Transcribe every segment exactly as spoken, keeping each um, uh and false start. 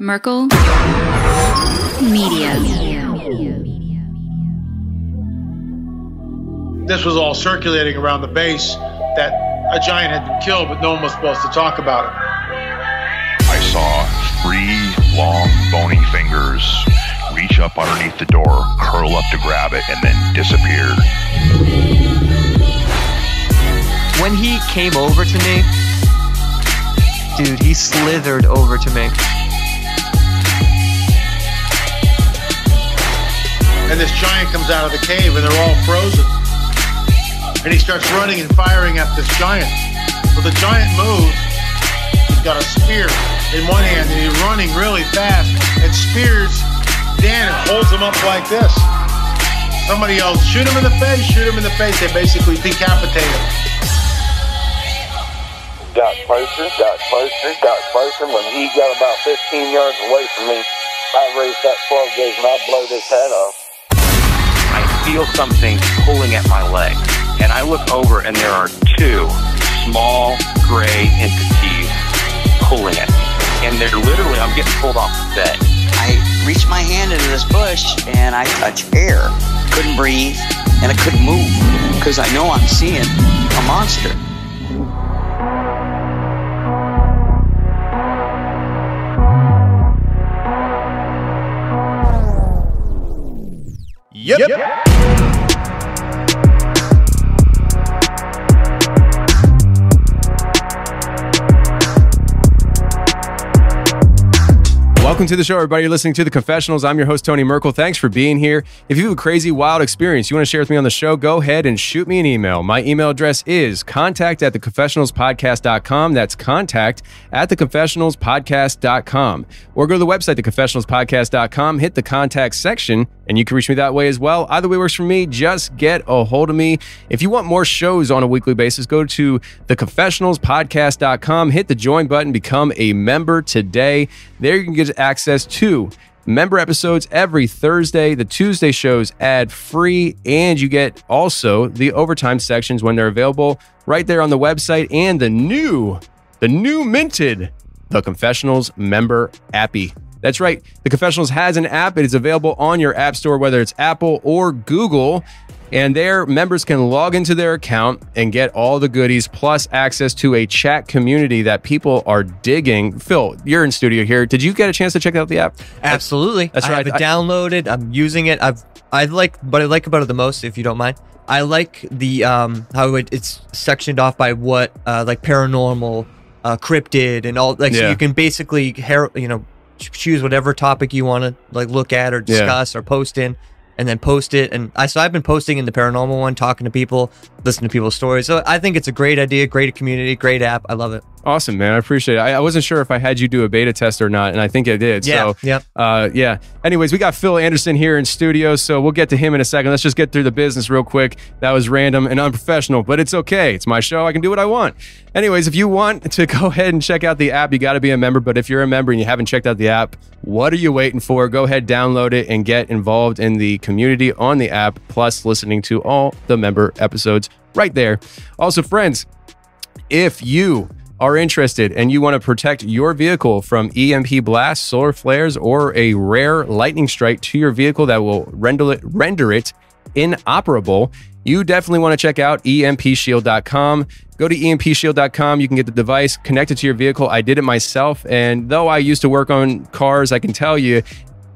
Merkel Media. This was all circulating around the base that a giant had been killed, but no one was supposed to talk about it. I saw three long bony fingers reach up underneath the door, curl up to grab it, and then disappear. When he came over to me, dude, he slithered over to me. And this giant comes out of the cave and they're all frozen. And he starts running and firing at this giant. Well, the giant moves. He's got a spear in one hand and he's running really fast and spears Dan and holds him up like this. Somebody else, shoot him in the face, shoot him in the face. They basically decapitate him. Got closer, got closer, got closer. When he got about fifteen yards away from me, I raised that twelve gauge and I blowed his head off. I feel something pulling at my leg, and I look over and there are two small gray entities pulling at me. And they're literally, I'm getting pulled off the bed. I reached my hand into this bush and I touched air. Couldn't breathe and I couldn't move because I know I'm seeing a monster. Yep. Yep. Yep. Welcome to the show, everybody. You're listening to The Confessionals. I'm your host, Tony Merkel. Thanks for being here. If you have a crazy, wild experience you want to share with me on the show, go ahead and shoot me an email. My email address is contact at the confessionals podcast dot com. That's contact at the confessionals podcast dot com. Or go to the website, the confessionals podcast dot com, hit the contact section, and you can reach me that way as well. Either way works for me. Just get a hold of me. If you want more shows on a weekly basis, go to the confessionals podcast dot com, hit the join button, become a member today. There you can get access to member episodes every Thursday, the Tuesday shows ad-free, and you get also the overtime sections when they're available right there on the website, and the new, the new minted The Confessionals member appy. That's right. The Confessionals has an app. It is available on your app store, whether it's Apple or Google. And their members can log into their account and get all the goodies, plus access to a chat community that people are digging. Phil, you're in studio here. Did you get a chance to check out the app? Absolutely. That's, that's I right. have it downloaded. I'm using it. I've I like what I like about it the most, if you don't mind. I like the um, how it, it's sectioned off by what uh, like paranormal, uh, cryptid, and all. Like yeah. So you can basically you know. choose whatever topic you want to like look at or discuss yeah. or post in, and then post it. And I so I've been posting in the paranormal one, talking to people, listening to people's stories. So I think it's a great idea, great community, great app. I love it. Awesome, man. I appreciate it. I, I wasn't sure if I had you do a beta test or not, and I think I did. Yeah. So, yeah. Uh, yeah. Anyways, we got Phil Anderson here in studio, so we'll get to him in a second. Let's just get through the business real quick. That was random and unprofessional, but it's okay. It's my show. I can do what I want. Anyways, if you want to go ahead and check out the app, you got to be a member. But if you're a member and you haven't checked out the app, what are you waiting for? Go ahead, download it, and get involved in the community on the app, plus listening to all the member episodes right there. Also, friends, if you are interested and you want to protect your vehicle from E M P blasts, solar flares, or a rare lightning strike to your vehicle that will render it, render it inoperable, you definitely want to check out E M P shield dot com. Go to E M P shield dot com. You can get the device connected to your vehicle. I did it myself, and though I used to work on cars, I can tell you,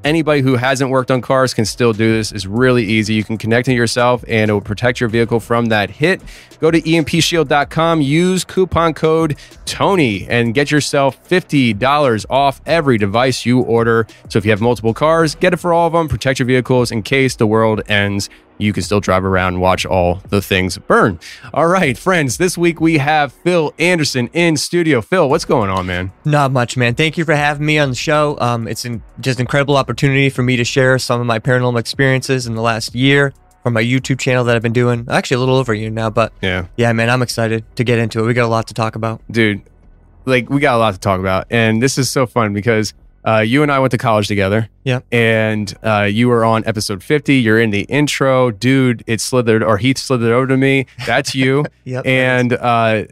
anybody who hasn't worked on cars can still do this. It's really easy. You can connect it yourself and it will protect your vehicle from that hit. Go to E M P shield dot com, use coupon code TONY and get yourself fifty dollars off every device you order. So if you have multiple cars, get it for all of them. Protect your vehicles in case the world ends. You can still drive around and watch all the things burn. All right, friends, this week we have Phil Anderson in studio. Phil, what's going on, man? Not much, man. Thank you for having me on the show. Um, it's an, just an incredible opportunity for me to share some of my paranormal experiences in the last year from my YouTube channel that I've been doing. Actually, a little over a year now, but yeah, yeah, man, I'm excited to get into it. We got a lot to talk about. Dude, like we got a lot to talk about, and this is so fun because Uh, you and I went to college together. Yeah. And uh, you were on episode fifty. You're in the intro. Dude, it slithered, or he slithered over to me. That's you. Yep. And uh,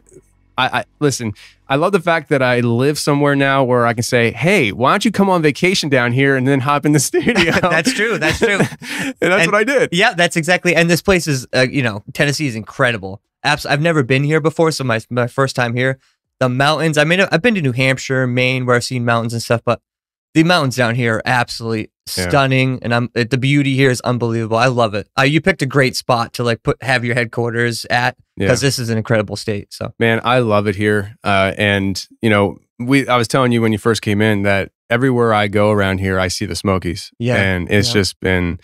I, I listen, I love the fact that I live somewhere now where I can say, hey, why don't you come on vacation down here and then hop in the studio? That's true. That's true. and that's and, what I did. Yeah, that's exactly. And this place is, uh, you know, Tennessee is incredible. Abs I've never been here before. So my, my first time here, the mountains, I mean, I've been to New Hampshire, Maine, where I've seen mountains and stuff, but the mountains down here are absolutely stunning. Yeah. And I'm, the beauty here is unbelievable. I love it. Uh, you picked a great spot to like put, have your headquarters at, because yeah. this is an incredible state. So man, I love it here. Uh, and you know, we, I was telling you when you first came in that everywhere I go around here, I see the Smokies. Yeah. And it's yeah. just been,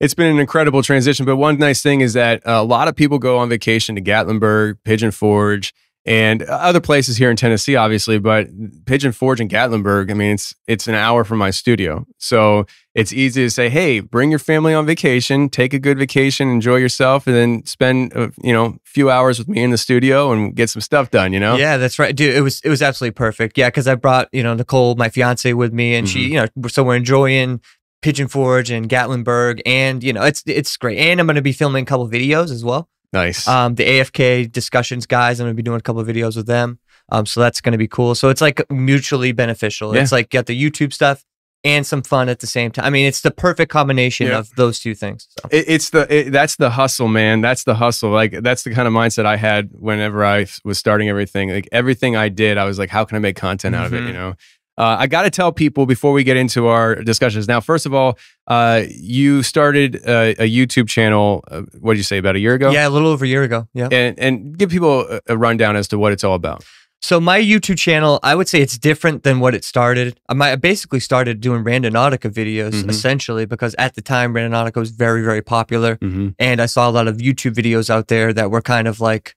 it's been an incredible transition. But one nice thing is that a lot of people go on vacation to Gatlinburg, Pigeon Forge, and other places here in Tennessee, obviously, but Pigeon Forge and Gatlinburg, I mean, it's it's an hour from my studio. So it's easy to say, hey, bring your family on vacation, take a good vacation, enjoy yourself, and then spend, uh, you know, a few hours with me in the studio and get some stuff done, you know? Yeah, that's right. Dude, it was, it was absolutely perfect. Yeah, because I brought, you know, Nicole, my fiance, with me, and mm-hmm. she, you know, so we're enjoying Pigeon Forge and Gatlinburg, and, you know, it's, it's great. And I'm going to be filming a couple videos as well. Nice. Um, the A F K discussions guys, I'm going to be doing a couple of videos with them. Um, so that's going to be cool. So it's like mutually beneficial. Yeah. It's like got the YouTube stuff and some fun at the same time. I mean, it's the perfect combination yeah. of those two things. So. It, it's the, it, that's the hustle, man. That's the hustle. Like that's the kind of mindset I had whenever I was starting everything. Like everything I did, I was like, how can I make content out mm-hmm. of it? You know? Uh, I got to tell people before we get into our discussions. Now, first of all, uh, you started a, a YouTube channel, uh, what did you say, about a year ago? Yeah, a little over a year ago, yeah. And, and give people a, a rundown as to what it's all about. So my YouTube channel, I would say it's different than what it started. I basically started doing Randonautica videos, mm-hmm. essentially, because at the time, Randonautica was very, very popular. Mm-hmm. And I saw a lot of YouTube videos out there that were kind of like...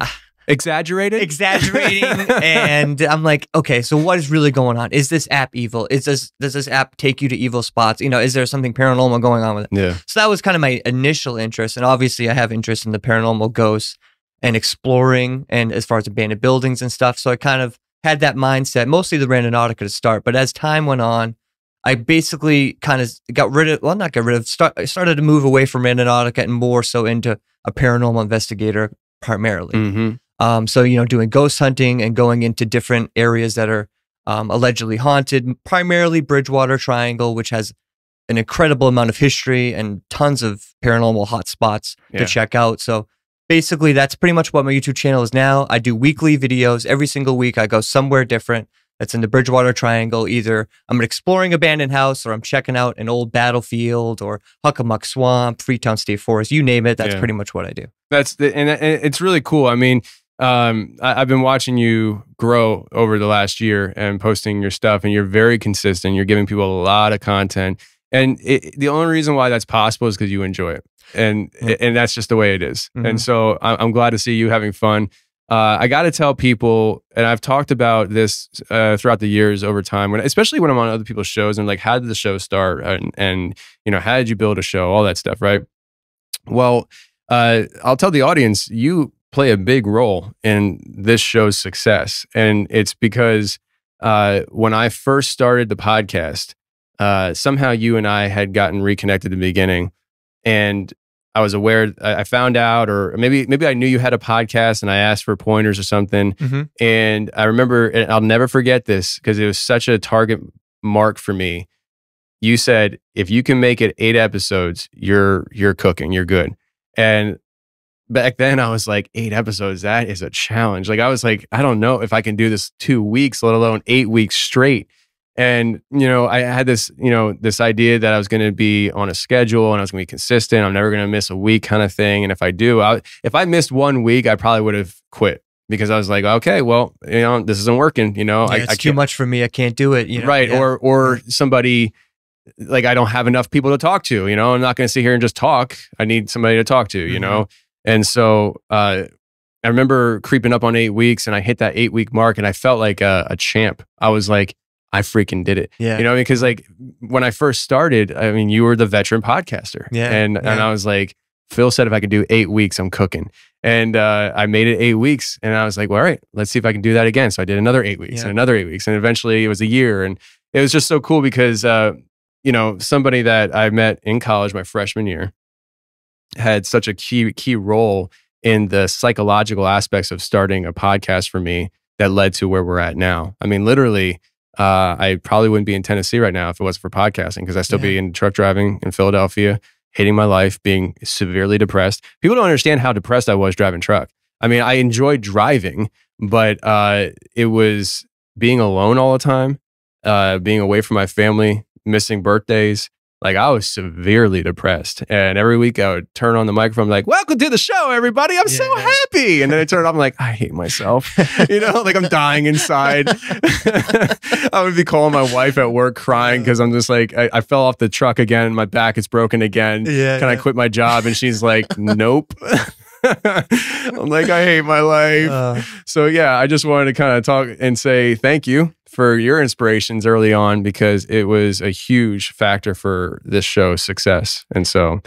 Ah, Exaggerated? Exaggerating. And I'm like, okay, so what is really going on? Is this app evil? Is this, does this app take you to evil spots? You know, is there something paranormal going on with it? Yeah. So that was kind of my initial interest. And obviously I have interest in the paranormal, ghosts, and exploring, and as far as abandoned buildings and stuff. So I kind of had that mindset, mostly the Randonautica to start. But as time went on, I basically kind of got rid of, well, not got rid of, start, I started to move away from Randonautica and more so into a paranormal investigator primarily. Mm-hmm. Um, so, you know, doing ghost hunting and going into different areas that are um, allegedly haunted, primarily Bridgewater Triangle, which has an incredible amount of history and tons of paranormal hotspots yeah. to check out. So basically, that's pretty much what my YouTube channel is now. I do weekly videos. Every single week, I go somewhere different that's in the Bridgewater Triangle. Either I'm exploring an abandoned house, or I'm checking out an old battlefield, or Hockomock Swamp, Freetown State Forest, you name it. That's yeah. pretty much what I do. That's the, and it's really cool. I mean... Um, I, I've been watching you grow over the last year and posting your stuff, and you're very consistent. You're giving people a lot of content, and it, the only reason why that's possible is because you enjoy it, and mm-hmm. and that's just the way it is. Mm-hmm. And so I'm glad to see you having fun. Uh, I got to tell people, and I've talked about this uh, throughout the years over time, when, especially when I'm on other people's shows, and like, how did the show start, and, and you know, how did you build a show, all that stuff, right? Well, uh, I'll tell the audience you. Play a big role in this show's success. And it's because uh, when I first started the podcast, uh, somehow you and I had gotten reconnected in the beginning, and I was aware, I found out, or maybe maybe I knew you had a podcast and I asked for pointers or something. Mm-hmm. And I remember, and I'll never forget this because it was such a target mark for me. You said, if you can make it eight episodes, you're, you're cooking, you're good. And back then I was like, eight episodes, that is a challenge. Like I was like, I don't know if I can do this two weeks, let alone eight weeks straight. And, you know, I had this, you know, this idea that I was going to be on a schedule and I was going to be consistent. I'm never going to miss a week kind of thing. And if I do, I, if I missed one week, I probably would have quit because I was like, okay, well, you know, this isn't working. You know, yeah, I, it's I too much for me. I can't do it. You know? Right. Yeah. Or, or somebody like, I don't have enough people to talk to, you know, I'm not going to sit here and just talk. I need somebody to talk to, you mm-hmm. know? And so uh, I remember creeping up on eight weeks and I hit that eight week mark and I felt like a, a champ. I was like, I freaking did it. Yeah. You know, because like when I first started, I mean, you were the veteran podcaster. Yeah. And, yeah. and I was like, Phil said, if I could do eight weeks, I'm cooking. And uh, I made it eight weeks and I was like, well, all right, let's see if I can do that again. So I did another eight weeks yeah. and another eight weeks. And eventually it was a year. And it was just so cool because, uh, you know, somebody that I met in college my freshman year had such a key key role in the psychological aspects of starting a podcast for me that led to where we're at now. I mean, literally, uh, I probably wouldn't be in Tennessee right now if it wasn't for podcasting, because I'd still yeah. be in truck driving in Philadelphia, hating my life, being severely depressed. People don't understand how depressed I was driving truck. I mean, I enjoyed driving, but uh, it was being alone all the time, uh, being away from my family, missing birthdays. Like, I was severely depressed, and every week I would turn on the microphone like, welcome to the show, everybody. I'm yeah, so yeah. happy. And then I turn it off, I'm like, I hate myself. You know, like, I'm dying inside. I would be calling my wife at work crying because I'm just like, I, I fell off the truck again. And my back is broken again. Yeah, Can yeah. I quit my job? And she's like, nope. I'm like, I hate my life. Uh, so yeah, I just wanted to kind of talk and say thank you for your inspirations early on, because it was a huge factor for this show's success. And so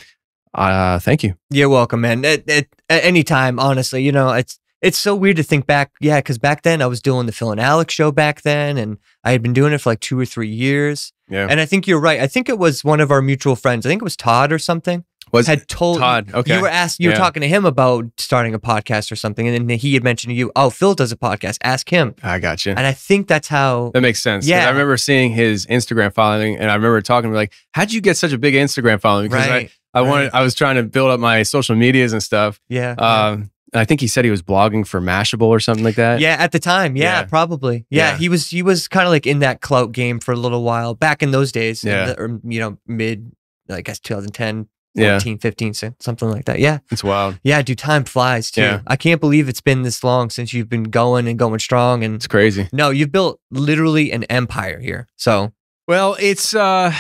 uh, thank you. You're welcome, man. At, at, at any time, honestly, you know, it's it's so weird to think back. Yeah, because back then I was doing the Phil and Alex show back then, and I had been doing it for like two or three years. Yeah. And I think you're right. I think it was one of our mutual friends. I think it was Todd or something. Was had told Todd, okay. you were asked you yeah. were talking to him about starting a podcast or something, and then he had mentioned to you, oh, Phil does a podcast, ask him. I got you. And I think that's how that makes sense. Yeah, I remember seeing his Instagram following, and I remember talking to him like, how'd you get such a big Instagram following? Because right. I, I right. wanted I was trying to build up my social medias and stuff. Yeah. Um yeah. I think he said he was blogging for Mashable or something like that. Yeah, at the time. Yeah, yeah. probably. Yeah, yeah, he was he was kind of like in that clout game for a little while back in those days. Yeah. The, or you know, mid, I guess two thousand ten. fourteen, yeah. fifteen, something like that. Yeah. It's wild. Yeah, dude, time flies too. Yeah. I can't believe it's been this long since you've been going and going strong. And it's crazy. No, you've built literally an empire here. So, well, it's uh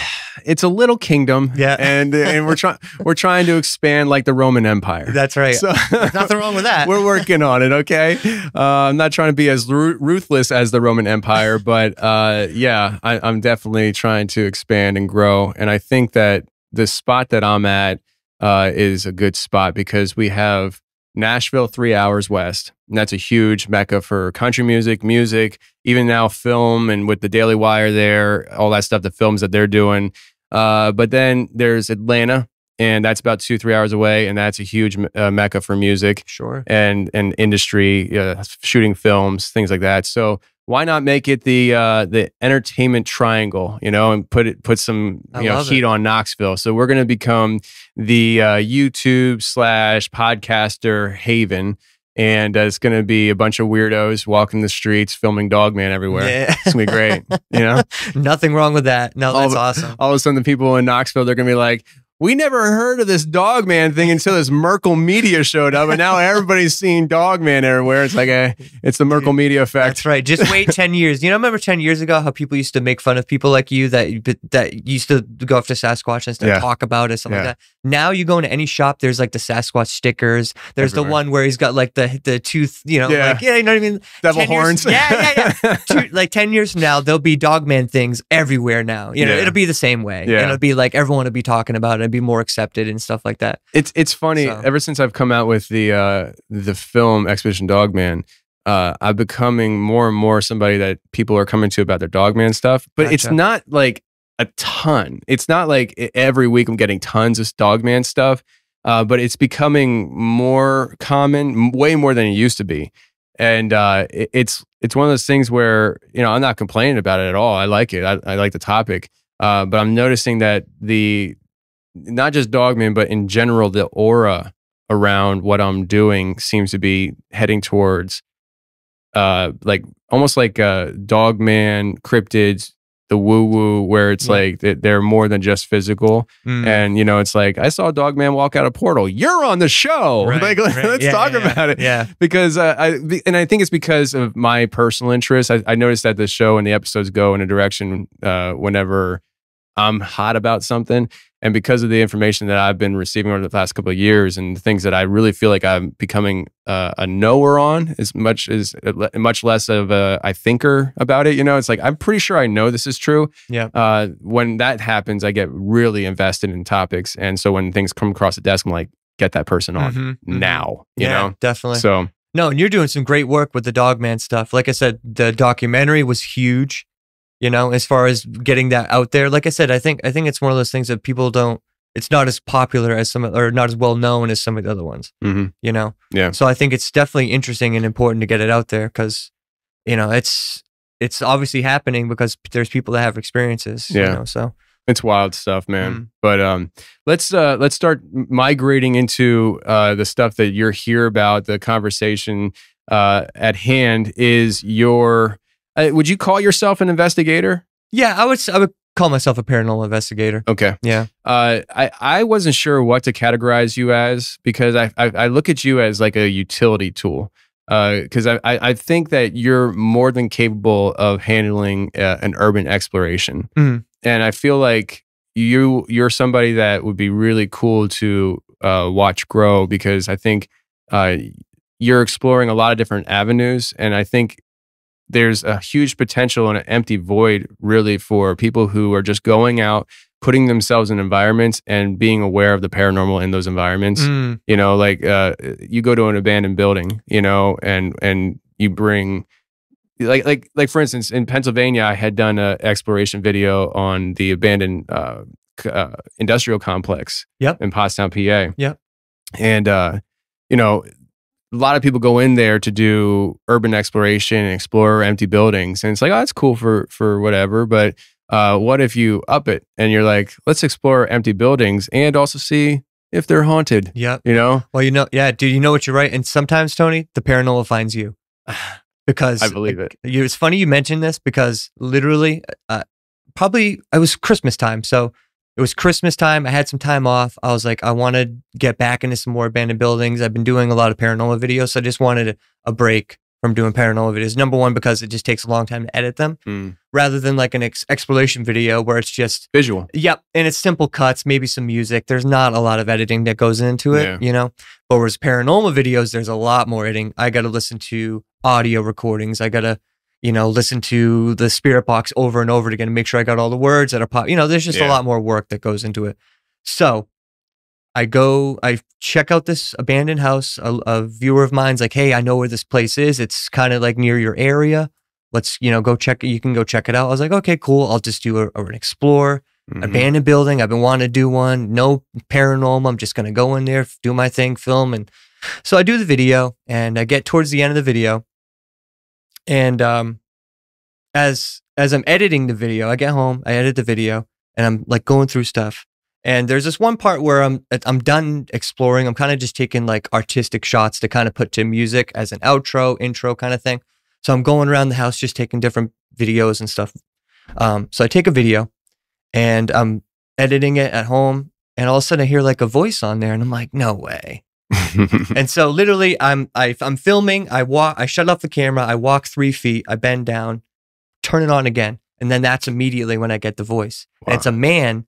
it's a little kingdom. Yeah. And and we're trying we're trying to expand like the Roman Empire. That's right. So there's nothing wrong with that. We're working on it, okay? Uh, I'm not trying to be as ruthless as the Roman Empire, but uh yeah, I, I'm definitely trying to expand and grow. And I think that the spot that I'm at uh, is a good spot, because we have Nashville three hours west, and that's a huge mecca for country music, music, even now film, and with the Daily Wire there, all that stuff, the films that they're doing. Uh, but then there's Atlanta, and that's about two, three hours away, and that's a huge uh, mecca for music, sure, and, and industry, uh, shooting films, things like that. So why not make it the uh, the entertainment triangle, you know, and put it put some you know heat on Knoxville. So we're going to become the uh, YouTube slash podcaster haven, and uh, it's going to be a bunch of weirdos walking the streets, filming Dogman everywhere. Yeah. It's going to be great, you know. Nothing wrong with that. No, that's all, awesome. All of a sudden, the people in Knoxville, they're going to be like, we never heard of this Dogman thing until this Merkel Media showed up, and now everybody's seeing Dogman everywhere. It's like, a, it's the Merkel Media effect. That's right. Just wait ten years. You know, remember ten years ago how people used to make fun of people like you that that used to go after Sasquatch and yeah. talk about it, something yeah. like that. Now you go into any shop, there's like the Sasquatch stickers. There's everywhere. The one where he's got like the the tooth, you know, yeah. like, yeah, you know what I mean? Devil horns. Years, yeah, yeah, yeah. Two, like ten years from now, there'll be Dogman things everywhere now. You know, yeah. it'll be the same way. Yeah. It'll be like, everyone will be talking about it. Be more accepted and stuff like that. It's it's funny. So. Ever since I've come out with the uh, the film Expedition Dogman, uh, I'm becoming more and more somebody that people are coming to about their Dogman stuff. But gotcha. It's not like a ton. It's not like every week I'm getting tons of Dogman stuff. Uh, but it's becoming more common, way more than it used to be. And uh, it, it's it's one of those things where, you know, I'm not complaining about it at all. I like it. I, I like the topic. Uh, but I'm noticing that the not just Dogman, but in general, the aura around what I'm doing seems to be heading towards uh, like almost like uh, Dogman, cryptids, the woo-woo, where it's yeah. like they're more than just physical. Mm. And, you know, it's like, I saw Dogman walk out a portal. You're on the show. Right, like, right. Let's yeah, talk yeah, about yeah. it. Yeah. Because uh, I, and I think it's because of my personal interest. I, I noticed that the show and the episodes go in a direction uh, whenever I'm hot about something. And because of the information that I've been receiving over the last couple of years, and things that I really feel like I'm becoming uh, a knower on, as much as much less of a I thinker about it. You know, it's like, I'm pretty sure I know this is true. Yeah. Uh, when that happens, I get really invested in topics, and so when things come across the desk, I'm like, get that person on mm-hmm. now. You yeah, know, definitely. So no, and you're doing some great work with the Dogman stuff. Like I said, the documentary was huge. You know, as far as getting that out there, like I said, I think I think it's one of those things that people don't. it's not as popular as some, or not as well known as some of the other ones, mm-hmm. you know? Yeah. So I think it's definitely interesting and important to get it out there because, you know, it's, it's obviously happening because there's people that have experiences, yeah. you know, so. It's wild stuff, man. Mm. But um, let's uh, let's start migrating into uh, the stuff that you're here about. The conversation uh, at hand is your. Uh, would you call yourself an investigator? Yeah, I would. I would call myself a paranormal investigator. Okay. Yeah. Uh, I I wasn't sure what to categorize you as because I I, I look at you as like a utility tool. Because uh, I, I think that you're more than capable of handling uh, an urban exploration. Mm. And I feel like you, you're somebody that would be really cool to uh, watch grow because I think uh, you're exploring a lot of different avenues. And I think there's a huge potential and an empty void really for people who are just going out, putting themselves in environments and being aware of the paranormal in those environments. Mm. You know, like uh, you go to an abandoned building, you know, and, and you bring like, like, like for instance, in Pennsylvania, I had done an exploration video on the abandoned uh, uh, industrial complex yep. in Pottstown, P A. Yep. And, uh, you know, a lot of people go in there to do urban exploration and explore empty buildings. And it's like, oh, that's cool for, for whatever, but Uh, what if you up it and you're like, let's explore empty buildings and also see if they're haunted. Yeah. You know? Well, you know, yeah, dude, you know what you're right. And sometimes, Tony, the paranormal finds you because I believe it. it. It's funny you mentioned this because literally, uh, probably it was Christmas time. So it was Christmas time. I had some time off. I was like, I want to get back into some more abandoned buildings. I've been doing a lot of paranormal videos. So I just wanted a, a break from doing paranormal videos. Number one, because it just takes a long time to edit them mm. rather than like an ex exploration video where it's just visual. Yep. And it's simple cuts, maybe some music. There's not a lot of editing that goes into it, yeah. you know, but whereas paranormal videos, there's a lot more editing. I got to listen to audio recordings. I got to, you know, listen to the Spirit box over and over again to make sure I got all the words that are pop. You know, there's just yeah. a lot more work that goes into it. So I go, I check out this abandoned house. A, a viewer of mine's like, hey, I know where this place is. It's kind of like near your area. Let's, you know, go check it. You can go check it out. I was like, okay, cool. I'll just do a, an explore. Mm-hmm. Abandoned building. I've been wanting to do one. No paranormal. I'm just going to go in there, do my thing, film. And so I do the video and I get towards the end of the video. And um, as, as I'm editing the video, I get home, I edit the video and I'm like going through stuff. And there's this one part where I'm I'm done exploring. I'm kind of just taking like artistic shots to kind of put to music as an outro, intro kind of thing. So I'm going around the house just taking different videos and stuff. Um, so I take a video and I'm editing it at home. And all of a sudden I hear like a voice on there and I'm like, no way. And so literally I'm, I, I'm filming. I walk, I shut off the camera. I walk three feet. I bend down, turn it on again. And then that's immediately when I get the voice. Wow. And it's a man.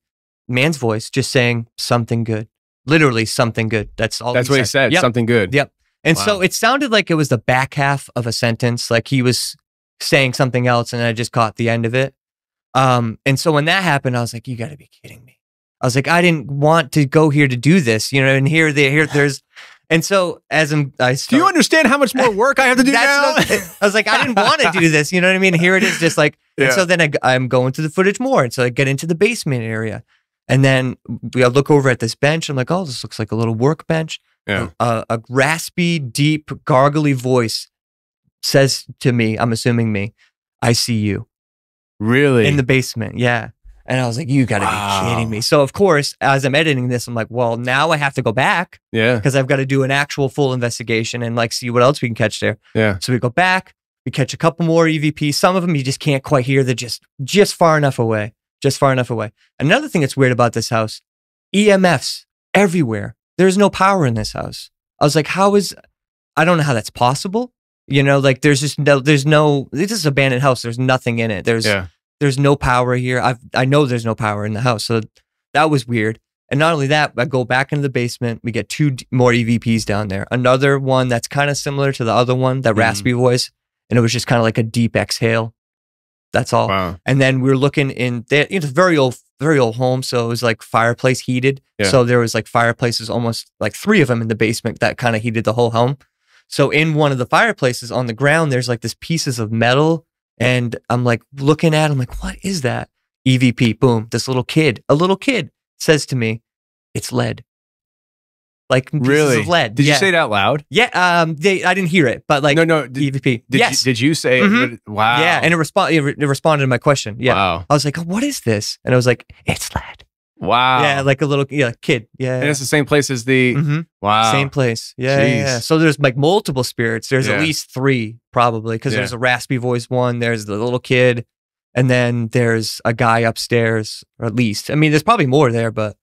Man's voice just saying something good, literally something good. That's all. That's what he said. Yep. Something good. Yep. And wow. so it sounded like it was the back half of a sentence, like he was saying something else, and I just caught the end of it. Um, and so when that happened, I was like, "You got to be kidding me!" I was like, "I didn't want to go here to do this, you know." And here, there, here, there's. And so as I'm, I start, do you understand how much more work I have to do now? No, I was like, I didn't want to do this, you know what I mean? Here it is, just like. Yeah. And so then I, I'm going through the footage more, and so I get into the basement area. And then I look over at this bench. I'm like, oh, this looks like a little workbench. Yeah. A, a raspy, deep, gargly voice says to me, I'm assuming me, I see you. Really? In the basement, yeah. And I was like, you got to wow. be kidding me. So, of course, as I'm editing this, I'm like, well, now I have to go back. Yeah. Because I've got to do an actual full investigation and like see what else we can catch there. Yeah. So we go back. We catch a couple more E V Ps. Some of them you just can't quite hear. They're just, just far enough away. Just far enough away. Another thing that's weird about this house, E M Fs everywhere. There's no power in this house. I was like, how is, I don't know how that's possible. You know, like there's just no, there's no, this is an abandoned house. There's nothing in it. There's, yeah. there's no power here. I I know there's no power in the house. So that was weird. And not only that, I go back into the basement. We get two more E V Ps down there. Another one that's kind of similar to the other one, that mm. raspy voice. And it was just kind of like a deep exhale. That's all. Wow. And then we were looking in there. It's a very old, very old home. So it was like fireplace heated. Yeah. So there was like fireplaces, almost like three of them in the basement that kind of heated the whole home. So in one of the fireplaces on the ground, there's like this pieces of metal. And I'm like looking at, I'm like, what is that? E V P, boom. This little kid, a little kid says to me, It's lead. Like pieces really? of lead. Did yeah. you say it out loud? Yeah. Um. They. I didn't hear it, but like. No. No. Did, E V P. Did yes. You, did you say? Mm-hmm. it, wow. Yeah. And it responded. It responded to my question. Yeah. Wow. I was like, oh, what is this? And I was like, it's lead. Wow. Yeah. Like a little yeah kid. Yeah. And it's the same place as the. Mm-hmm. Wow. Same place. Yeah, yeah. So there's like multiple spirits. There's yeah. at least three probably because yeah. there's a raspy voice one. There's the little kid, and then there's a guy upstairs. Or at least I mean, there's probably more there, but.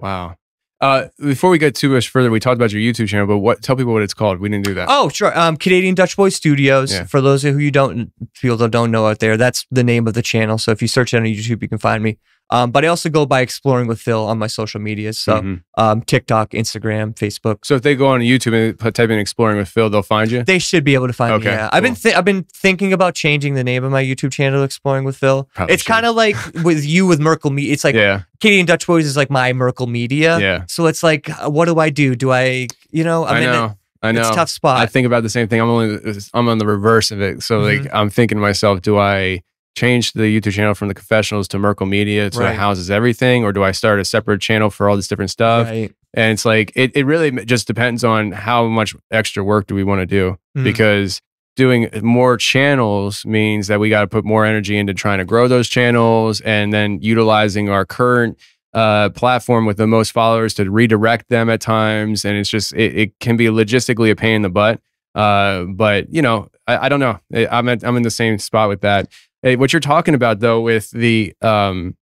Wow. Uh, before we get too much further, we talked about your YouTube channel, but what? Tell people what it's called. We didn't do that. Oh, sure. Um, Canadian Dutch Boys Studios. Yeah. For those who you don't people that don't know out there, that's the name of the channel. So if you search it on YouTube, you can find me. Um, but I also go by Exploring with Phil on my social media. So mm-hmm. um, TikTok, Instagram, Facebook. So if they go on YouTube and type in Exploring with Phil, they'll find you? They should be able to find okay, me, yeah. Cool. I've been I've been thinking about changing the name of my YouTube channel to Exploring with Phil. Probably it's kind of like with you with Merkel Media. It's like yeah. Canadian Dutch Boys is like my Merkel Media. Yeah. So it's like, what do I do? Do I, you know? I'm I in know. A, I know. It's a tough spot. I think about the same thing. I'm, only, I'm on the reverse of it. So mm-hmm. like, I'm thinking to myself, do I... change the YouTube channel from The Confessionals to Merkel Media to right. houses everything, or do I start a separate channel for all this different stuff? Right. And it's like, it, it really just depends on how much extra work do we want to do, mm. because doing more channels means that we got to put more energy into trying to grow those channels and then utilizing our current uh, platform with the most followers to redirect them at times. And it's just, it, it can be logistically a pain in the butt. Uh, but you know, I, I don't know. I'm, at, I'm in the same spot with that. Hey, what you're talking about though, with the um,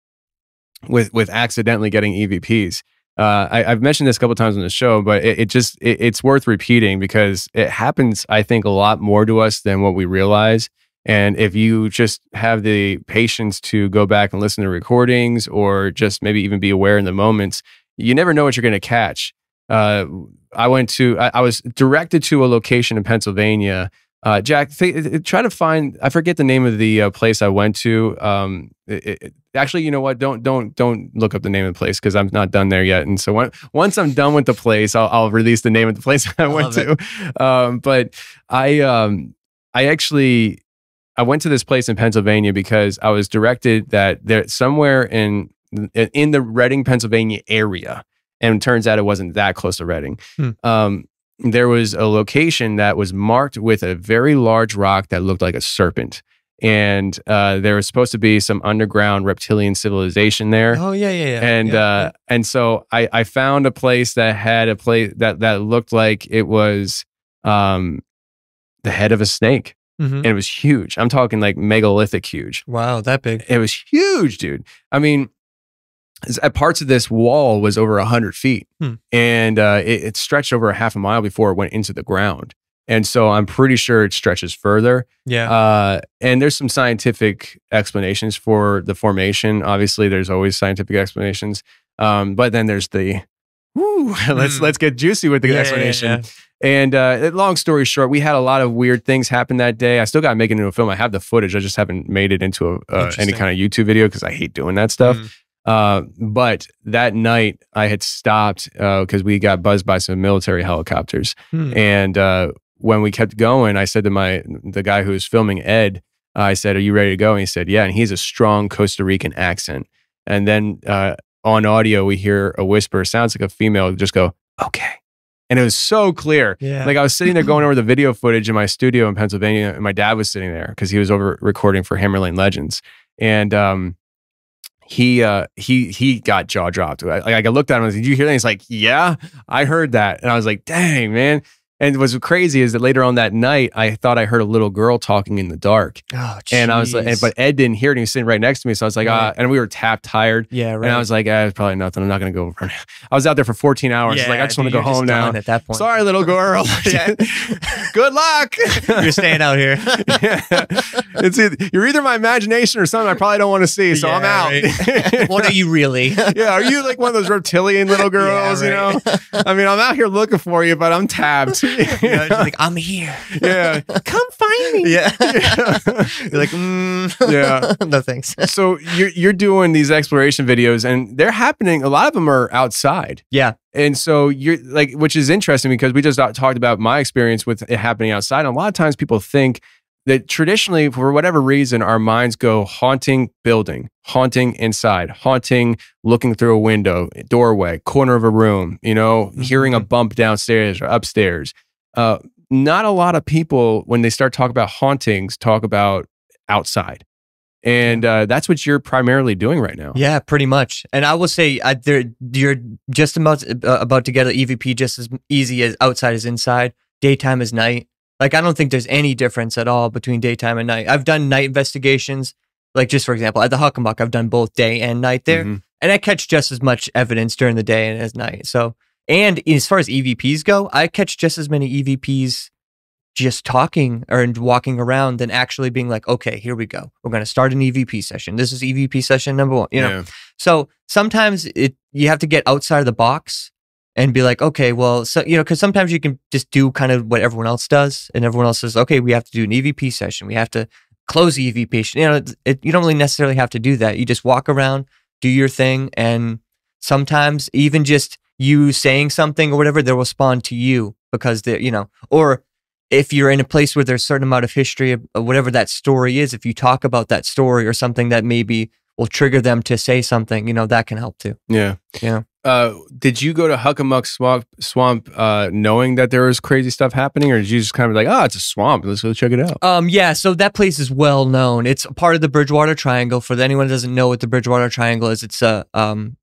with with accidentally getting E V Ps, uh, I, I've mentioned this a couple times on the show, but it, it just it, it's worth repeating because it happens, I think, a lot more to us than what we realize. And if you just have the patience to go back and listen to recordings, or just maybe even be aware in the moments, you never know what you're going to catch. Uh, I went to I, I was directed to a location in Pennsylvania. Uh, Jack, try to find, I forget the name of the uh, place I went to. Um, it, it, actually, you know what? Don't, don't, don't look up the name of the place because I'm not done there yet. And so when, once I'm done with the place, I'll, I'll release the name of the place I went to. Um, but I, um, I actually, I went to this place in Pennsylvania because I was directed that there somewhere in, in the Reading, Pennsylvania area. And it turns out it wasn't that close to Reading. Hmm. Um, there was a location that was marked with a very large rock that looked like a serpent. And uh, there was supposed to be some underground reptilian civilization there. Oh, yeah, yeah, yeah. And, yeah, uh, yeah. and so I, I found a place that had a place that, that looked like it was um, the head of a snake. Mm-hmm. And it was huge. I'm talking like megalithic huge. Wow, that big. It was huge, dude. I mean... parts of this wall was over a hundred feet, hmm. and uh, it, it stretched over a half a mile before it went into the ground. And so I'm pretty sure it stretches further. Yeah. Uh, and there's some scientific explanations for the formation. Obviously, there's always scientific explanations. Um, but then there's the, woo, let's, mm. let's get juicy with the yeah, explanation. Yeah, yeah. And uh, long story short, we had a lot of weird things happen that day. I still got to make it into a film. I have the footage. I just haven't made it into a, uh, any kind of YouTube video because I hate doing that stuff. Mm. Uh, but that night I had stopped, uh, cause we got buzzed by some military helicopters. Hmm. And, uh, when we kept going, I said to my, the guy who was filming Ed, uh, I said, are you ready to go? And he said, yeah. And he's a strong Costa Rican accent. And then, uh, on audio, we hear a whisper. It sounds like a female just go, okay. And it was so clear. Yeah. Like I was sitting there going over the video footage in my studio in Pennsylvania, and my dad was sitting there cause he was over recording for Hammerlane Legends. And, um, He uh he he got jaw dropped. Like I looked at him and I was like, did you hear that? He's like, yeah, I heard that. And I was like, dang, man. And what's crazy is that later on that night, I thought I heard a little girl talking in the dark. Oh, geez. And I was like, and, but Ed didn't hear it. And he was sitting right next to me. So I was like, right. ah, and we were tapped tired. Yeah, right. And I was like, ah, it's probably nothing. I'm not going to go over now. I was out there for fourteen hours. Yeah, like, I just want to go home now. At that point. Sorry, little girl. Good luck. You're staying out here. yeah. It's either, you're either my imagination or something I probably don't want to see. So yeah, I'm out. Right. What are you really? yeah. Are you like one of those reptilian little girls? Yeah, right. You know, I mean, I'm out here looking for you, but I'm tabbed. You know, like, I'm here. Yeah. Come find me. Yeah. yeah. You're like, mm. yeah. no thanks. So you're, you're doing these exploration videos, and they're happening. A lot of them are outside. Yeah. And so you're like, which is interesting because we just talked about my experience with it happening outside. And a lot of times people think that traditionally, for whatever reason, our minds go haunting building, haunting inside, haunting looking through a window, doorway, corner of a room, you know, mm-hmm. hearing a bump downstairs or upstairs. Uh, not a lot of people, when they start talking about hauntings, talk about outside. And uh, that's what you're primarily doing right now. Yeah, pretty much. And I will say, I, there, you're just about, uh, about to get an E V P just as easy as outside as inside. Daytime as night. Like, I don't think there's any difference at all between daytime and night. I've done night investigations. Like, just for example, at the Hockomock, I've done both day and night there. Mm-hmm. And I catch just as much evidence during the day and as night. So, and as far as E V Ps go, I catch just as many E V Ps just talking or walking around than actually being like, okay, here we go. We're going to start an E V P session. This is E V P session number one, you know? Yeah. So sometimes it, you have to get outside of the box and be like, okay, well, so, you know, because sometimes you can just do kind of what everyone else does, and everyone else says, okay, we have to do an E V P session. We have to close the E V P. You know, it, it, you don't really necessarily have to do that. You just walk around, do your thing, and sometimes even just you saying something or whatever, they'll respond to you because they're, you know, or if you're in a place where there's a certain amount of history of, of whatever that story is, if you talk about that story or something that maybe will trigger them to say something, you know, that can help too. Yeah. Yeah. Uh, did you go to Hockomock Swamp, swamp uh, knowing that there was crazy stuff happening, or did you just kind of like, oh, it's a swamp, let's go check it out? Um, yeah, so that place is well known. It's part of the Bridgewater Triangle. For anyone who doesn't know what the Bridgewater Triangle is, it's a um,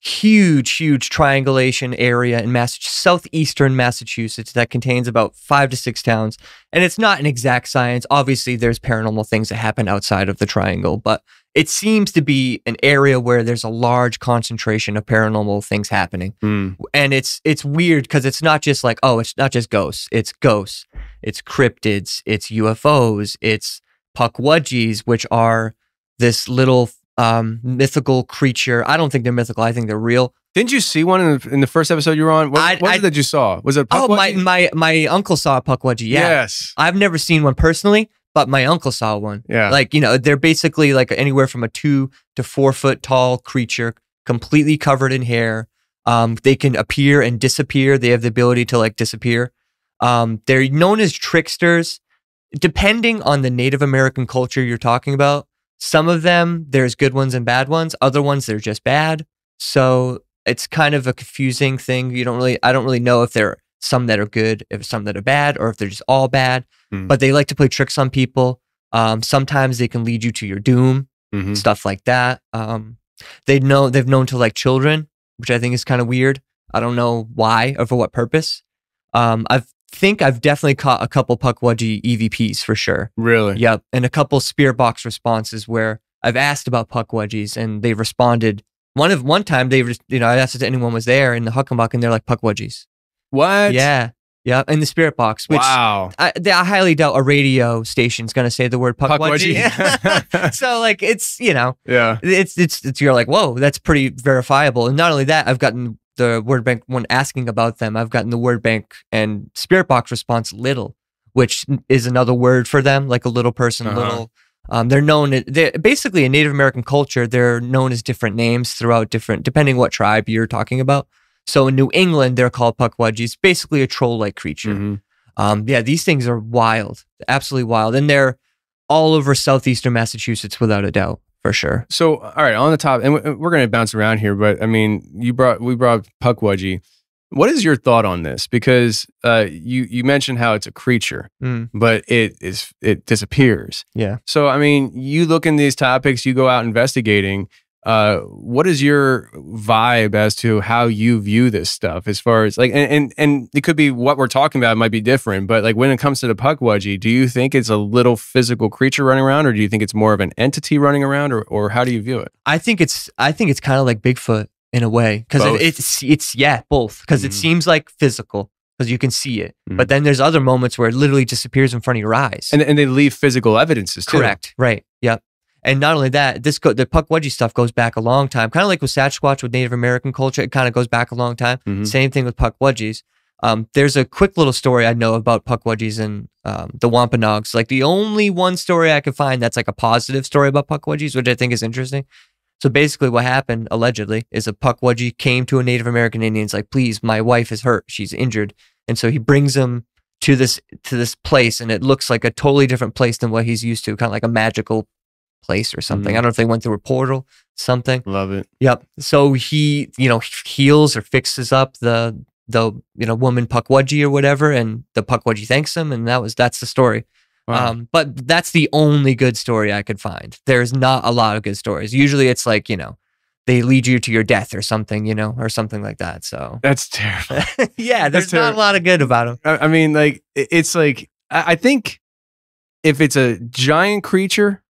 huge, huge triangulation area in Mass- southeastern Massachusetts that contains about five to six towns. And it's not an exact science. Obviously, there's paranormal things that happen outside of the triangle, but it seems to be an area where there's a large concentration of paranormal things happening. Mm. And it's it's weird because it's not just like, oh, it's not just ghosts. It's ghosts. It's cryptids. It's U F Os. It's Pukwudgies, which are this little um, mythical creature. I don't think they're mythical. I think they're real. Didn't you see one in the, in the first episode you were on? What, I, what I, was it that you saw? Was it a Pukwudgie? Oh, my, my, my uncle saw a Pukwudgie. Yeah. Yes. I've never seen one personally, but my uncle saw one. Yeah. Like, you know, they're basically like anywhere from a two to four foot tall creature, completely covered in hair. Um, they can appear and disappear. They have the ability to like disappear. Um, they're known as tricksters. Depending on the Native American culture you're talking about, some of them, there's good ones and bad ones. Other ones, they're just bad. So it's kind of a confusing thing. You don't really, I don't really know if they're some that are good, if some that are bad, or if they're just all bad. Mm. But they like to play tricks on people. Um, sometimes they can lead you to your doom, mm-hmm. stuff like that. Um, they know they've known to like children, which I think is kind of weird. I don't know why or for what purpose. Um, I think I've definitely caught a couple Pukwudgie E V Ps for sure. Really? Yep, and a couple Spirit box responses where I've asked about Pukwudgies and they responded. One of one time they, you know, I asked if anyone was there in the Hockomock, and they're like, Pukwudgies. What? Yeah. Yeah, in the Spirit box. Which wow! I, I highly doubt a radio station's going to say the word Pukwudgie. Pukwudgie. So, like, it's you know, yeah, it's, it's it's you're like, whoa, that's pretty verifiable. And not only that, I've gotten the word bank when asking about them. I've gotten the word bank and Spirit box response little, which is another word for them, like a little person, uh-huh. little. Um, they're known. They're basically in Native American culture. They're known as different names throughout different, depending what tribe you're talking about. So in New England, they're called Pukwudgies, basically a troll-like creature. Mm-hmm. um, yeah, these things are wild, absolutely wild. And they're all over southeastern Massachusetts, without a doubt, for sure. So, all right, on the top, and we're going to bounce around here, but I mean, you brought we brought Pukwudgie. What is your thought on this? Because uh, you, you mentioned how it's a creature, mm. but it is it disappears. Yeah. So, I mean, you look in these topics, you go out investigating. Uh, what is your vibe as to how you view this stuff as far as like, and, and, and it could be what we're talking about might be different, but like when it comes to the Pukwudgie, do you think it's a little physical creature running around, or do you think it's more of an entity running around, or, or how do you view it? I think it's, I think it's kind of like Bigfoot in a way. Cause it, it's, it's yeah, both. Cause mm-hmm. it seems like physical because you can see it, mm-hmm. but then there's other moments where it literally disappears in front of your eyes. And, and they leave physical evidences too. Correct. Right. Yep. And not only that, this go, the Pukwudgie stuff goes back a long time. Kind of like with Sasquatch, with Native American culture, it kind of goes back a long time. Mm-hmm. Same thing with Pukwudgies. Um, there's a quick little story I know about Pukwudgies and um, the Wampanoags. Like the only one story I could find that's like a positive story about Pukwudgies, which I think is interesting. So basically what happened, allegedly, is a Pukwudgie came to a Native American Indian's like, please, my wife is hurt. She's injured. And so he brings him to this to this place, and it looks like a totally different place than what he's used to, kind of like a magical place or something. Mm-hmm. I don't know if they went through a portal, something. Love it. Yep. So he, you know, heals or fixes up the the you know woman Pukwudgie or whatever, and the Pukwudgie thanks him, and that was that's the story. Wow. Um, but that's the only good story I could find. There's not a lot of good stories. Usually, it's like you know. they lead you to your death or something, you know, or something like that. So that's terrible. Yeah. There's that's not terrible. a lot of good about them. I mean, like, it's like, I think if it's a giant creature,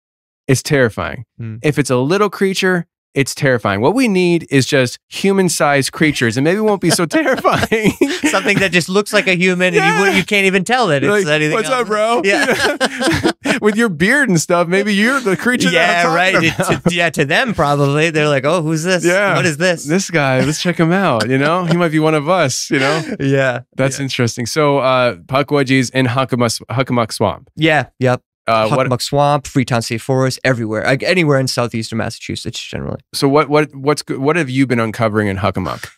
it's terrifying. Mm. If it's a little creature, it's terrifying. What we need is just human-sized creatures, and maybe it won't be so terrifying. Something that just looks like a human, yeah. and you, wouldn't, you can't even tell that it's like, anything What's else. up, bro? Yeah. With your beard and stuff, maybe you're the creature yeah, that I'm talking right. about. To, yeah, to them, probably. They're like, oh, who's this? Yeah. What is this? This guy, let's check him out, you know? He might be one of us, you know? Yeah. That's yeah. interesting. So, uh, Pukwudgie's in Hockomock Swamp. Yeah, yep. Uh, Hockomock what, Swamp, Freetown State Forest, everywhere, like anywhere in southeastern Massachusetts, generally. So, what, what, what's, what have you been uncovering in Hockomock?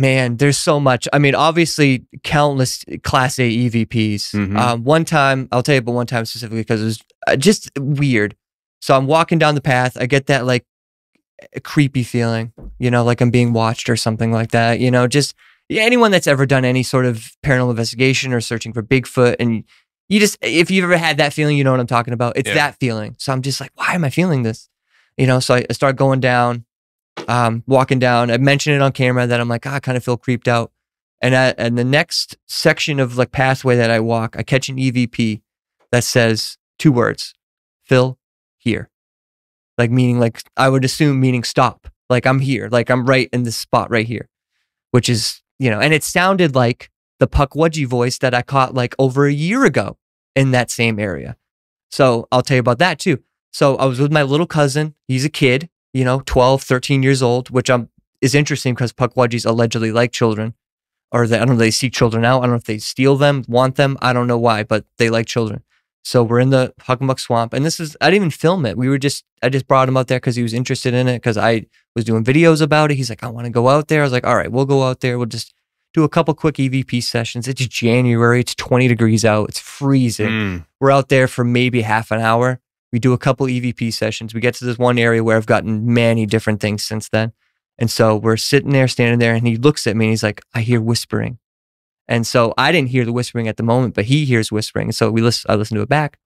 Man, there's so much. I mean, obviously, countless Class A E V Ps. Mm-hmm. um, one time, I'll tell you about one time specifically because it was just weird. So, I'm walking down the path, I get that like creepy feeling, you know, like I'm being watched or something like that. You know, just anyone that's ever done any sort of paranormal investigation or searching for Bigfoot and you just, if you've ever had that feeling, you know what I'm talking about. It's yeah. that feeling. So I'm just like, why am I feeling this? You know, so I start going down, um, walking down. I mentioned it on camera that I'm like, ah, I kind of feel creeped out. And, I, and the next section of like pathway that I walk, I catch an E V P that says two words, Phil, here. Like meaning like, I would assume meaning stop. Like I'm here, like I'm right in this spot right here, which is, you know, and it sounded like the Pukwudgie voice that I caught like over a year ago in that same area. So I'll tell you about that too. So I was with my little cousin. He's a kid, you know, twelve, thirteen years old, which I'm, is interesting because Pukwudgies allegedly like children, or they, I don't know, they seek children out. I don't know if they steal them, want them. I don't know why, but they like children. So we're in the Hockomock Swamp, and this is, I didn't even film it. We were just, I just brought him out there because he was interested in it because I was doing videos about it. He's like, I want to go out there. I was like, all right, we'll go out there. We'll just do a couple quick E V P sessions. It's January. It's twenty degrees out. It's freezing. Mm. We're out there for maybe half an hour. We do a couple E V P sessions. We get to this one area where I've gotten many different things since then. And so we're sitting there, standing there, and he looks at me and he's like, I hear whispering. And so I didn't hear the whispering at the moment, but he hears whispering. And so we listen, I listen to it back.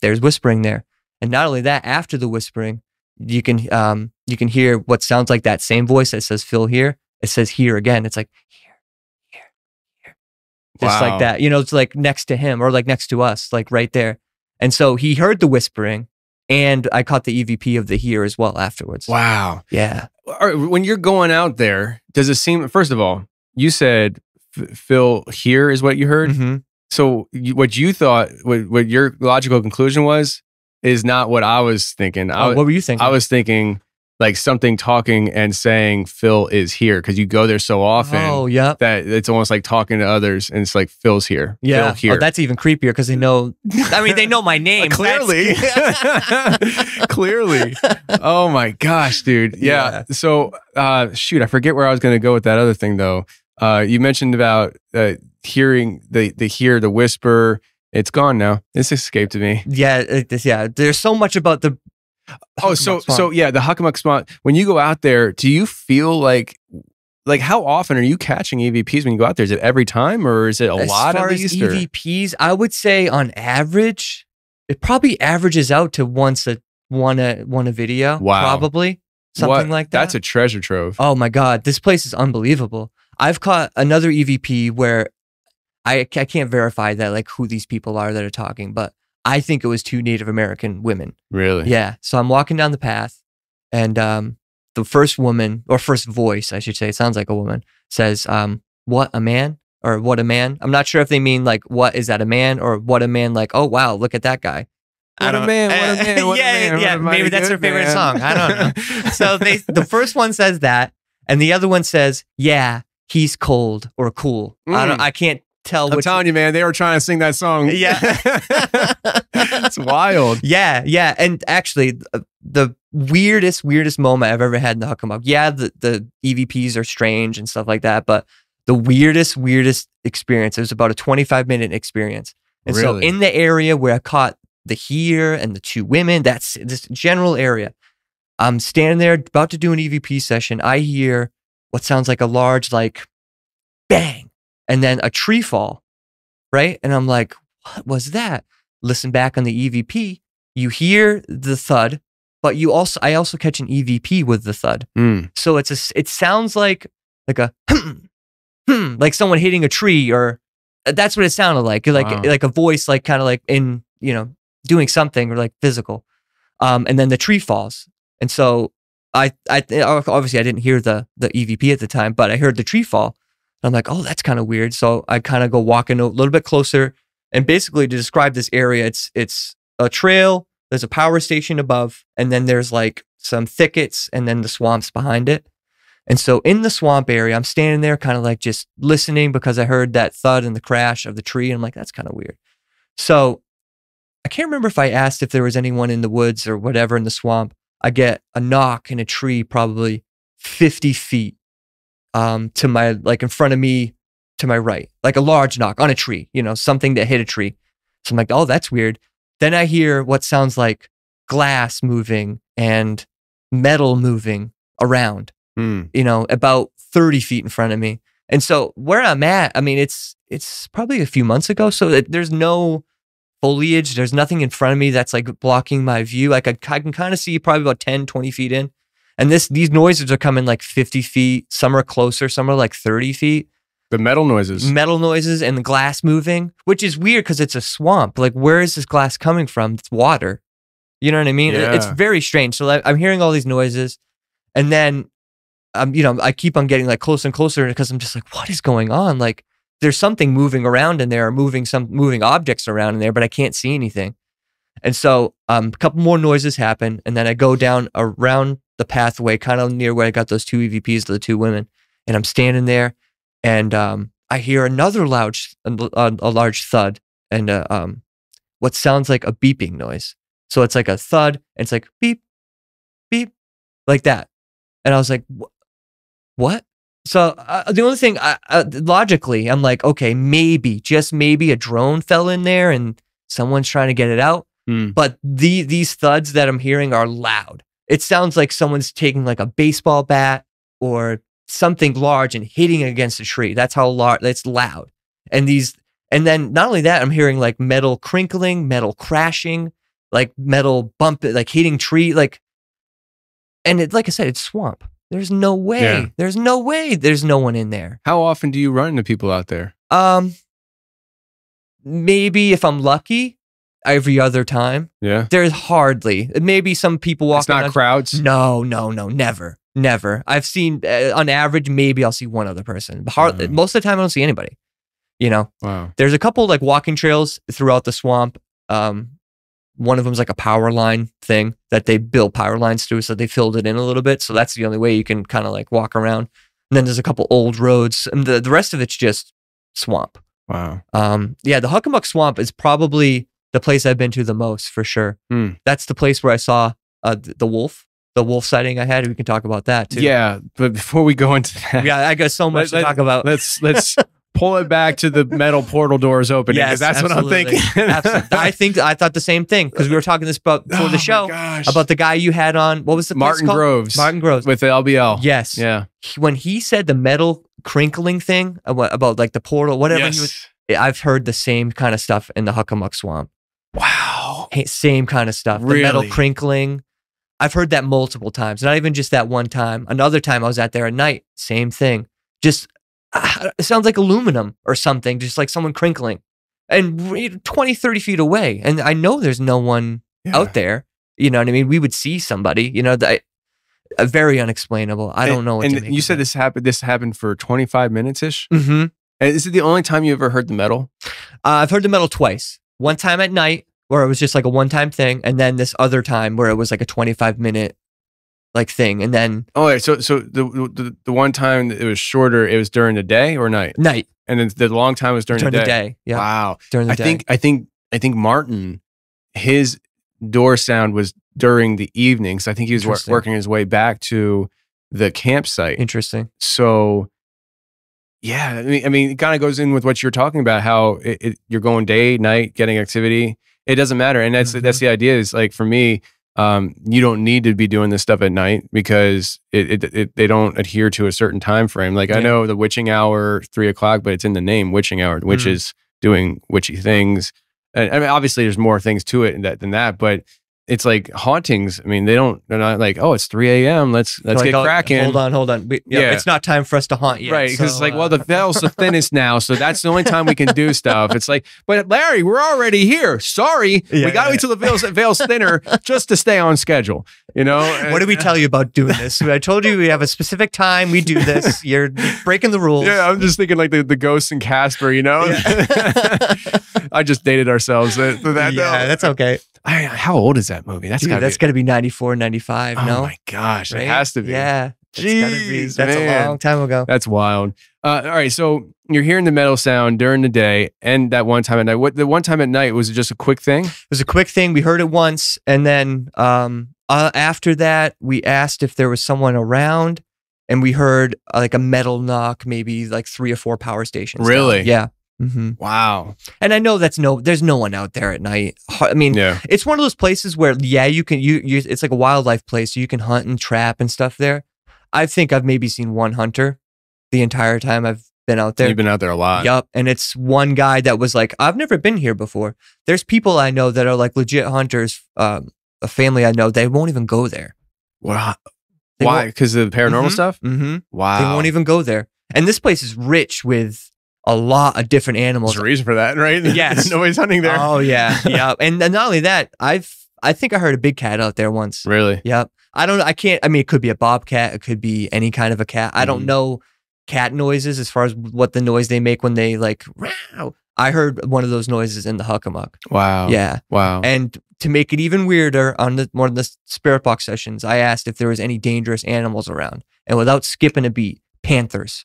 There's whispering there. And not only that, after the whispering, you can, um, you can hear what sounds like that same voice that says Phil here. It says here again. It's like, Just wow. like that, you know, it's like next to him or like next to us, like right there. And so he heard the whispering and I caught the E V P of the here as well afterwards. Wow. Yeah. When you're going out there, does it seem, first of all, you said Phil here is what you heard. Mm-hmm. So you, what you thought, what, what your logical conclusion was, is not what I was thinking. I, oh, what were you thinking? I was thinking like something talking and saying Phil is here, because you go there so often oh, yep. that it's almost like talking to others and it's like Phil's here. Yeah. Phil here. Oh, that's even creepier because they know, I mean, they know my name. Clearly. Clearly. Oh my gosh, dude. Yeah. yeah. So uh, shoot, I forget where I was going to go with that other thing though. Uh, you mentioned about uh, hearing the, the hear, the whisper. It's gone now. This escaped me. Yeah. It, yeah. There's so much about the, Oh, Hockomock so, Swamp. so yeah, the Hockomock Swamp. When you go out there, do you feel like, like how often are you catching E V Ps when you go out there? Is it every time or is it a as lot of these? As far as E V Ps, I would say on average, it probably averages out to once a, one a, one a video. Wow. Probably. Something what? like that. That's a treasure trove. Oh my God. This place is unbelievable. I've caught another E V P where I, I can't verify that like who these people are that are talking, but I think it was two Native American women. Really? Yeah. So I'm walking down the path and um, the first woman, or first voice, I should say, it sounds like a woman, says, um, what a man, or what a man. I'm not sure if they mean like, what is that a man, or what a man, like, oh, wow, look at that guy. What a man, what a man, what a man. Yeah, maybe that's her favorite song. I don't know. So they, the first one says that and the other one says, yeah, he's cold or cool. Mm. I don't, I can't. Tell I'm telling you, man, they were trying to sing that song. Yeah. It's wild. Yeah, yeah. And actually, the weirdest, weirdest moment I've ever had in the Hockomock. Yeah, the, the E V Ps are strange and stuff like that, but the weirdest, weirdest experience. It was about a twenty-five minute experience. And really? So in the area where I caught the here and the two women, that's this general area. I'm standing there about to do an E V P session. I hear what sounds like a large, like, bang, and then a tree fall, right? And I'm like, what was that? Listen back on the E V P. You hear the thud, but you also, I also catch an E V P with the thud. Mm. So it's a, it sounds like, like a, hmm, hmm, like someone hitting a tree, or that's what it sounded like. Like, wow. like a voice, like kind of like in, you know, doing something or like physical. Um, and then the tree falls. And so I, I obviously I didn't hear the, the E V P at the time, but I heard the tree fall. And I'm like, oh, that's kind of weird. So I kind of go walking a little bit closer. And basically, to describe this area, it's it's a trail, there's a power station above, and then there's like some thickets and then the swamps behind it. And so in the swamp area, I'm standing there kind of like just listening because I heard that thud and the crash of the tree. And I'm like, that's kind of weird. So I can't remember if I asked if there was anyone in the woods or whatever in the swamp. I get a knock in a tree probably fifty feet um, to my, like in front of me, to my right, like a large knock on a tree, you know, something that hit a tree. So I'm like, oh, that's weird. Then I hear what sounds like glass moving and metal moving around, mm. you know, about thirty feet in front of me. And so where I'm at, I mean, it's it's probably a few months ago, so that there's no foliage, there's nothing in front of me that's like blocking my view. Like I, I can kind of see probably about ten, twenty feet in. And this these noises are coming like fifty feet. Some are closer, some are like thirty feet. The metal noises. Metal noises and the glass moving, which is weird because it's a swamp. Like, where is this glass coming from? It's water. You know what I mean? Yeah. It's very strange. So like, I'm hearing all these noises. And then, um, you know, I keep on getting like closer and closer because I'm just like, what is going on? Like, there's something moving around in there, or moving some moving objects around in there, but I can't see anything. And so um, a couple more noises happen. And then I go down around the pathway, kind of near where I got those two E V Ps to the two women. And I'm standing there. And um, I hear another loud, a, a large thud and a, um, what sounds like a beeping noise. So it's like a thud and it's like beep, beep, like that. And I was like, what? So uh, the only thing, I, uh, logically, I'm like, okay, maybe, just maybe a drone fell in there and someone's trying to get it out. Mm. But the, these thuds that I'm hearing are loud. It sounds like someone's taking like a baseball bat or something large and hitting against a tree. That's how large, that's loud. And these, and then not only that, I'm hearing like metal crinkling, metal crashing, like metal bump, like hitting tree, like, and it, like I said, it's swamp. There's no way, yeah. there's no way there's no one in there. How often do you run into people out there? Um, maybe if I'm lucky, every other time. Yeah. There's hardly, maybe some people walking. It's not on, crowds? No, no, no, never. Never. I've seen, uh, on average, maybe I'll see one other person. Hard, wow. Most of the time, I don't see anybody, you know? Wow. There's a couple like walking trails throughout the swamp. Um, one of them's like a power line thing that they built power lines through, so they filled it in a little bit. So that's the only way you can kind of like walk around. And then there's a couple old roads. And the, the rest of it's just swamp. Wow. Um, yeah, the Hockomock Swamp is probably the place I've been to the most, for sure. Mm. That's the place where I saw uh, the, the wolf. The wolf sighting I had, we can talk about that too. Yeah, but before we go into that, yeah, I got so much let, to talk about. Let's let's pull it back to the metal portal doors opening. Yes, that's absolutely. What I'm thinking. Absolutely. I think I thought the same thing because we were talking this about before oh the show about the guy you had on. What was the Martin called? Groves? Martin Groves with the L B L. Yes. Yeah. He, when he said the metal crinkling thing about, about like the portal, whatever. Yes. He was, I've heard the same kind of stuff in the Hockomock Swamp. Wow. Same kind of stuff. Really? The metal crinkling. I've heard that multiple times, not even just that one time. Another time I was out there at night, same thing. Just, uh, it sounds like aluminum or something, just like someone crinkling. And twenty, thirty feet away. And I know there's no one yeah. out there. You know what I mean? We would see somebody, you know, that uh, very unexplainable. I and, don't know what and to make you said that. this happened This happened for twenty-five minutes-ish? Mm-hmm. And is it the only time you ever heard the metal? Uh, I've heard the metal twice. One time at night, where it was just like a one-time thing, and then this other time where it was like a twenty-five minute like thing, and then oh, so so the the, the one time it was shorter, it was during the day or night, night, and then the long time was during, during the day. day. Yeah, wow. During the I day. think I think I think Martin, his door sound was during the evenings. I think he was wor working his way back to the campsite. Interesting. So Yeah, I mean, I mean, it kind of goes in with what you're talking about, how it, it, you're going day, night, getting activity. It doesn't matter. And that's, mm-hmm. that's the idea is like, for me, um, you don't need to be doing this stuff at night because it, it, it, they don't adhere to a certain time frame. Like yeah. I know the witching hour, three o'clock, but it's in the name, witching hour, which mm-hmm. is doing witchy things. And I mean, obviously there's more things to it than that, than that but it's like hauntings. I mean, they don't, they're not like, oh, it's three A M Let's, let's like, get cracking. Hold on, hold on. We, yeah, yeah. It's not time for us to haunt yet. Right. So, Cause it's like, uh, well, the veil's the thinnest now. So that's the only time we can do stuff. It's like, but Larry, we're already here. Sorry. Yeah, we got to wait till the veil's, veil's thinner just to stay on schedule. You know, and, what did we tell you about doing this? I told you we have a specific time. We do this. You're breaking the rules. Yeah. I'm just thinking like the, the ghosts in Casper, you know, yeah. I just dated ourselves. That, that, yeah, no. That's okay. I, how old is that movie? That's Dude, gotta that's be, gotta be ninety-four, ninety-five. Oh no? my gosh, right? It has to be. Yeah, Jeez, gotta be, that's man. a long time ago. That's wild. Uh, all right, so you're hearing the metal sound during the day, and that one time at night. What the one time at night was it just a quick thing? It was a quick thing. We heard it once, and then um, uh, after that, we asked if there was someone around, and we heard uh, like a metal knock, maybe like three or four power stations. Really? Down. Yeah. Mm-hmm. Wow. And I know that's no, there's no one out there at night. I mean, yeah. it's one of those places where, yeah, you can, you, you, it's like a wildlife place. So you can hunt and trap and stuff there. I think I've maybe seen one hunter the entire time I've been out there. You've been out there a lot. Yep. And it's one guy that was like, I've never been here before. There's people I know that are like legit hunters. Um, a family I know, they won't even go there. Wow. They Why? Because of the paranormal mm-hmm. stuff? Mm-hmm. Wow. They won't even go there. And this place is rich with a lot of different animals. There's a reason for that, right? Yes. Nobody's hunting there. Oh, yeah. Yeah. And, and not only that, I've, I think I heard a big cat out there once. Really? Yep. I don't know. I can't, I mean, it could be a bobcat. It could be any kind of a cat. I mm. don't know cat noises as far as what the noise they make when they like, Row! I heard one of those noises in the Hockomock. Wow. Yeah. Wow. And to make it even weirder, on the, one of the Spirit Box sessions, I asked if there was any dangerous animals around. And without skipping a beat, panthers.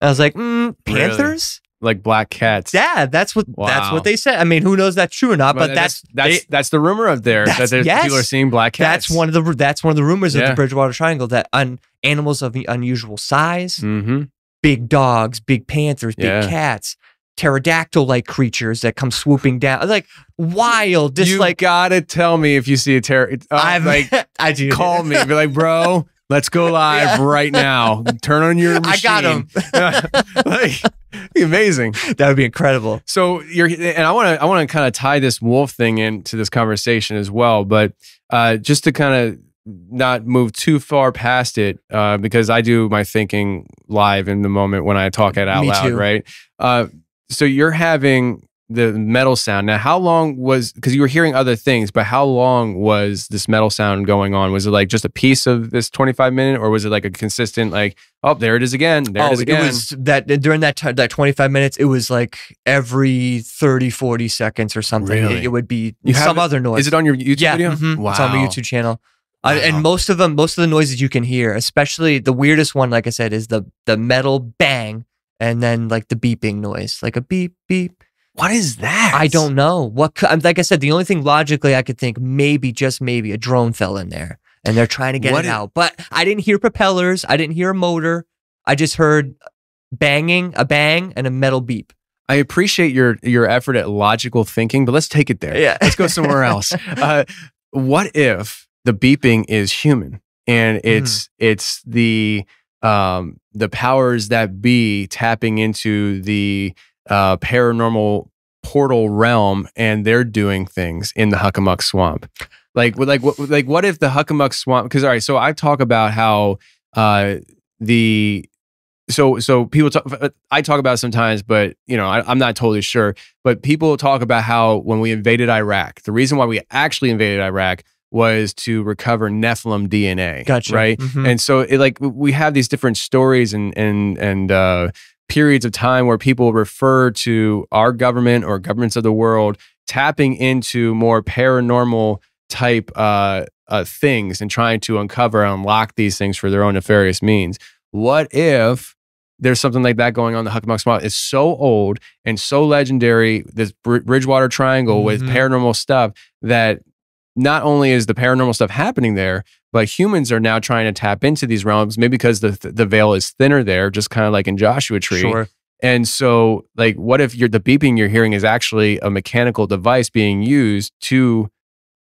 I was like, mm, panthers? Really? Like black cats. Yeah, that's what wow. that's what they said. I mean, who knows if that's true or not, but, but that's that's that's, they, that's the rumor out there that there's yes, people are seeing black cats. That's one of the that's one of the rumors yeah. of the Bridgewater Triangle, that un, animals of the unusual size, mm-hmm. big dogs, big panthers, big yeah. cats, pterodactyl-like creatures that come swooping down, like wild. Just you like gotta tell me if you see a pter. Oh, I'm like, I do. Call me, be like, bro. Let's go live yeah. right now. Turn on your machine. I got him. Like, it'd be amazing. That would be incredible. So you're, and I want to, I want to kind of tie this wolf thing into this conversation as well, but uh, just to kind of not move too far past it, uh, because I do my thinking live in the moment when I talk it out Me loud, too. right? Uh, so you're having the metal sound. Now, how long was, because you were hearing other things, but how long was this metal sound going on? Was it like just a piece of this twenty-five minute, or was it like a consistent, like, oh, there it is again, there oh, it is again? It was that, during that time, that twenty-five minutes, it was like every thirty, forty seconds or something. Really? It, it would be you some other noise. Is it on your YouTube yeah, video? Mm-hmm. Wow. It's on my YouTube channel. Wow. I, and most of them, most of the noises you can hear, especially the weirdest one, like I said, is the, the metal bang, and then like the beeping noise, like a beep, beep. What is that? I don't know. What could, like I said, the only thing logically I could think, maybe, just maybe, a drone fell in there and they're trying to get what it is, out. But I didn't hear propellers. I didn't hear a motor. I just heard banging, a bang, and a metal beep. I appreciate your your effort at logical thinking, but let's take it there. Yeah. Let's go somewhere else. Uh, what if the beeping is human and it's mm. it's the um, the powers that be tapping into the uh paranormal portal realm, and they're doing things in the Hockomock Swamp? Like like what like what if the Hockomock Swamp, because all right, so I talk about how uh the so so people talk, I talk about it sometimes, but you know, I, I'm not totally sure, but people talk about how when we invaded Iraq, the reason why we actually invaded Iraq was to recover Nephilim D N A. Gotcha. Right? Mm-hmm. And so it, like, we have these different stories and and and uh periods of time where people refer to our government or governments of the world tapping into more paranormal type uh, uh, things and trying to uncover and unlock these things for their own nefarious means. What if there's something like that going on in the Hockomock Swamp? It's so old and so legendary, this Bridgewater Triangle mm-hmm. with paranormal stuff, that not only is the paranormal stuff happening there, but humans are now trying to tap into these realms, maybe because the the veil is thinner there, just kind of like in Joshua Tree. Sure. And so, like, what if you're, the beeping you're hearing is actually a mechanical device being used to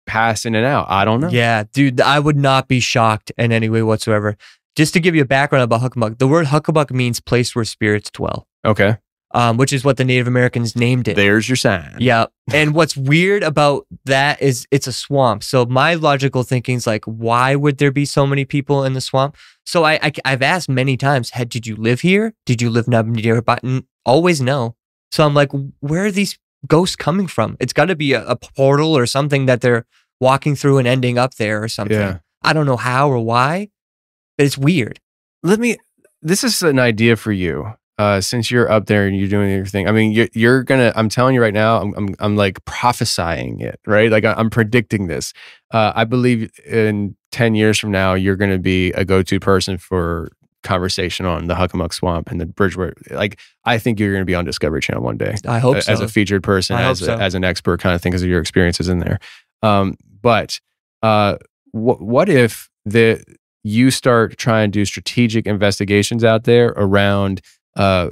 pass in and out? I don't know. Yeah, dude, I would not be shocked in any way whatsoever. Just to give you a background about Hockomock, the word Hockomock means place where spirits dwell. Okay. Um, which is what the Native Americans named it. There's your sign. Yeah. And what's weird about that is it's a swamp. So my logical thinking is like, why would there be so many people in the swamp? So I, I, I've asked many times, hey, did you live here? Did you live nearby? Always no. So I'm like, where are these ghosts coming from? It's got to be a, a portal or something that they're walking through and ending up there or something. Yeah. I don't know how or why, but it's weird. Let me, this is an idea for you. Uh, since you're up there and you're doing your thing, I mean, you're, you're gonna, I'm telling you right now, I'm, I'm, I'm like prophesying it, right? Like I, I'm predicting this. Uh, I believe in ten years from now, you're going to be a go-to person for conversation on the Hockomock Swamp and the Bridgewater. Like, I think you're going to be on Discovery Channel one day. I hope so. As a featured person, as, a, so. as an expert kind of thing, because of your experiences in there. Um, but uh, wh what if the, you start trying to do strategic investigations out there around Uh,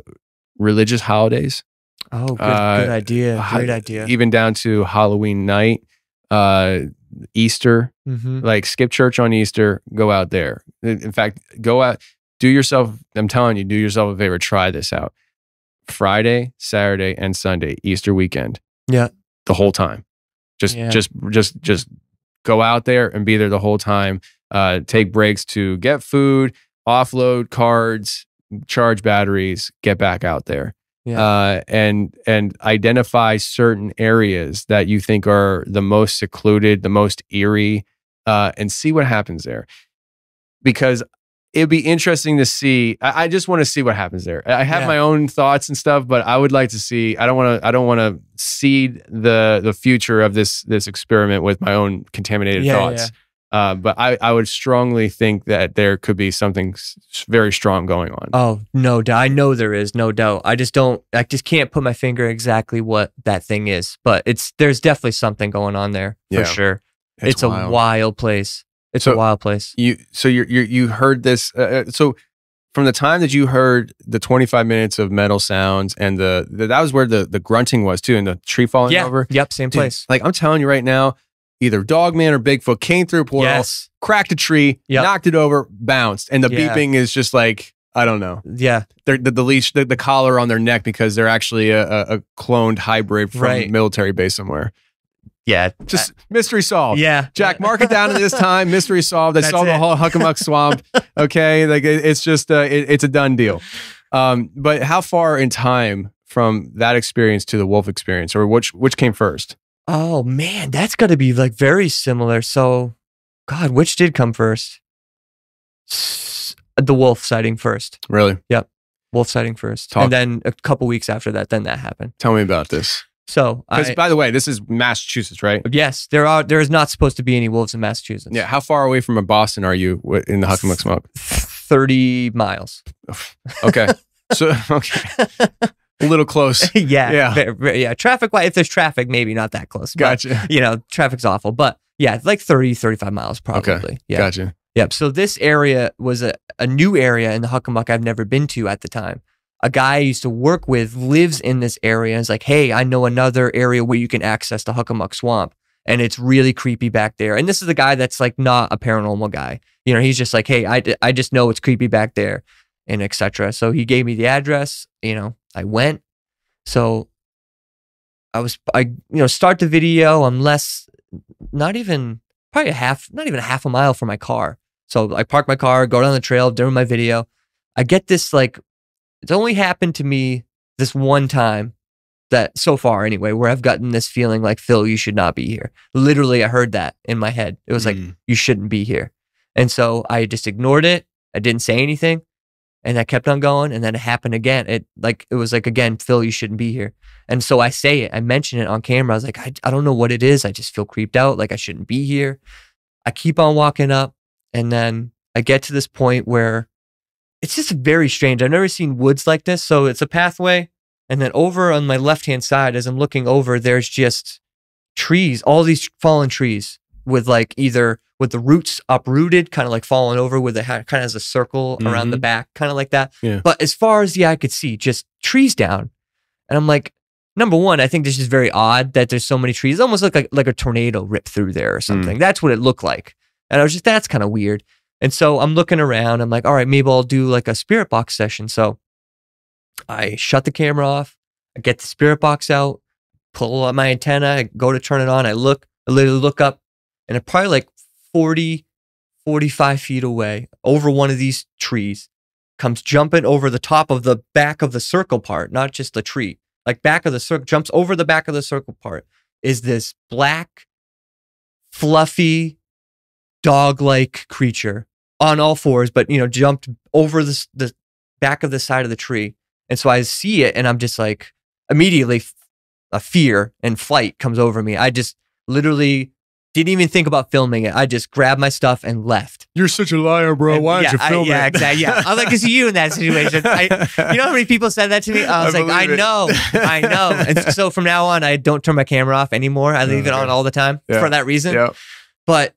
religious holidays. Oh, good, uh, good idea. Great idea. Even down to Halloween night, uh, Easter. Mm-hmm. Like, skip church on Easter. Go out there. In fact, go out. Do yourself. I'm telling you, do yourself a favor. Try this out. Friday, Saturday, and Sunday, Easter weekend. Yeah. The whole time. Just, yeah. just, just, just go out there and be there the whole time. Uh, take breaks to get food, offload cards, charge batteries, get back out there. Yeah. uh, and and identify certain areas that you think are the most secluded, the most eerie, uh, and see what happens there. Because it'd be interesting to see. I, I just want to see what happens there. I have yeah. my own thoughts and stuff, but I would like to see. I don't want to. I don't want to seed the the future of this this experiment with my own contaminated yeah, thoughts. Yeah. Uh, but I, I would strongly think that there could be something very strong going on. Oh, no doubt. I know there is, no doubt. I just don't, I just can't put my finger exactly what that thing is. But it's, there's definitely something going on there for yeah. sure. It's, it's wild. a wild place. It's so, a wild place. You, so you you you heard this. Uh, so from the time that you heard the twenty-five minutes of metal sounds and the, the that was where the, the grunting was too, and the tree falling yeah. over. Yep. Same Dude, place. Like, I'm telling you right now, either Dogman or Bigfoot came through a portal, yes. cracked a tree, yep. knocked it over, bounced. And the yeah. beeping is just like, I don't know. Yeah. They're, the, the leash, the, the collar on their neck, because they're actually a, a cloned hybrid from right. a military base somewhere. Yeah. Just I, mystery solved. Yeah. Jack, mark it down at this time. Mystery solved. I solved the whole Hockomock Swamp. Okay. Like, it, it's just, uh, it, it's a done deal. Um, but how far in time from that experience to the wolf experience, or which, which came first? Oh, man, that's got to be like very similar. So, God, which did come first? S the wolf sighting first. Really? Yep. Wolf sighting first. Talk. And then a couple weeks after that, then that happened. Tell me about this. So, I, by the way, this is Massachusetts, right? Yes. There are. There is not supposed to be any wolves in Massachusetts. Yeah. How far away from Boston are you in the Hockomock Swamp? thirty miles. Okay. So, okay. A little close. yeah. Yeah. Very, very, yeah. Traffic, if there's traffic, maybe not that close. Gotcha. But, you know, traffic's awful. But yeah, like thirty, thirty-five miles probably. Okay. Yeah. Gotcha. Yep. So this area was a, a new area in the Hockomock I've never been to at the time. A guy I used to work with lives in this area and is like, hey, I know another area where you can access the Hockomock Swamp. And it's really creepy back there. And this is a guy that's like not a paranormal guy. You know, he's just like, hey, I, I just know it's creepy back there, and et cetera. So he gave me the address, you know. I went, so I was, I, you know, start the video. I'm less, not even, probably a half, not even a half a mile from my car. So I park my car, go down the trail, doing my video. I get this, like, it's only happened to me this one time that so far anyway, where I've gotten this feeling like, Phil, you should not be here. Literally, I heard that in my head. It was mm. like, you shouldn't be here. And so I just ignored it. I didn't say anything. And I kept on going, and then it happened again. It like it was like, again, Phil, you shouldn't be here. And so I say it, I mention it on camera. I was like, I, I don't know what it is. I just feel creeped out. Like, I shouldn't be here. I keep on walking up, and then I get to this point where it's just very strange. I've never seen woods like this. So it's a pathway, and then over on my left-hand side, as I'm looking over, there's just trees, all these fallen trees. with like either with the roots uprooted, kind of like falling over with a kind of has a circle mm-hmm. around the back, kind of like that. Yeah. But as far as the eye could see, just trees down. And I'm like, number one, I think this is very odd that there's so many trees. It almost looked like, like a tornado ripped through there or something. Mm. That's what it looked like. And I was just, that's kind of weird. And so I'm looking around. I'm like, all right, maybe I'll do like a spirit box session. So I shut the camera off. I get the spirit box out, pull up my antenna, I go to turn it on. I look, I literally look up, and I'm probably like forty, forty-five feet away over one of these trees comes jumping over the top of the back of the circle part, not just the tree, like back of the circle, jumps over the back of the circle part is this black, fluffy, dog-like creature on all fours, but, you know, jumped over the, the back of the side of the tree. And so I see it and I'm just like, immediately a fear and flight comes over me. I just literally didn't even think about filming it. I just grabbed my stuff and left. You're such a liar, bro. And Why yeah, didn't you film I, yeah, it? Exactly, yeah, I'd like to see you in that situation. I, you know how many people said that to me? I was I like, I it. know, I know. And so from now on, I don't turn my camera off anymore. I leave okay. it on all the time yeah. for that reason. Yeah. But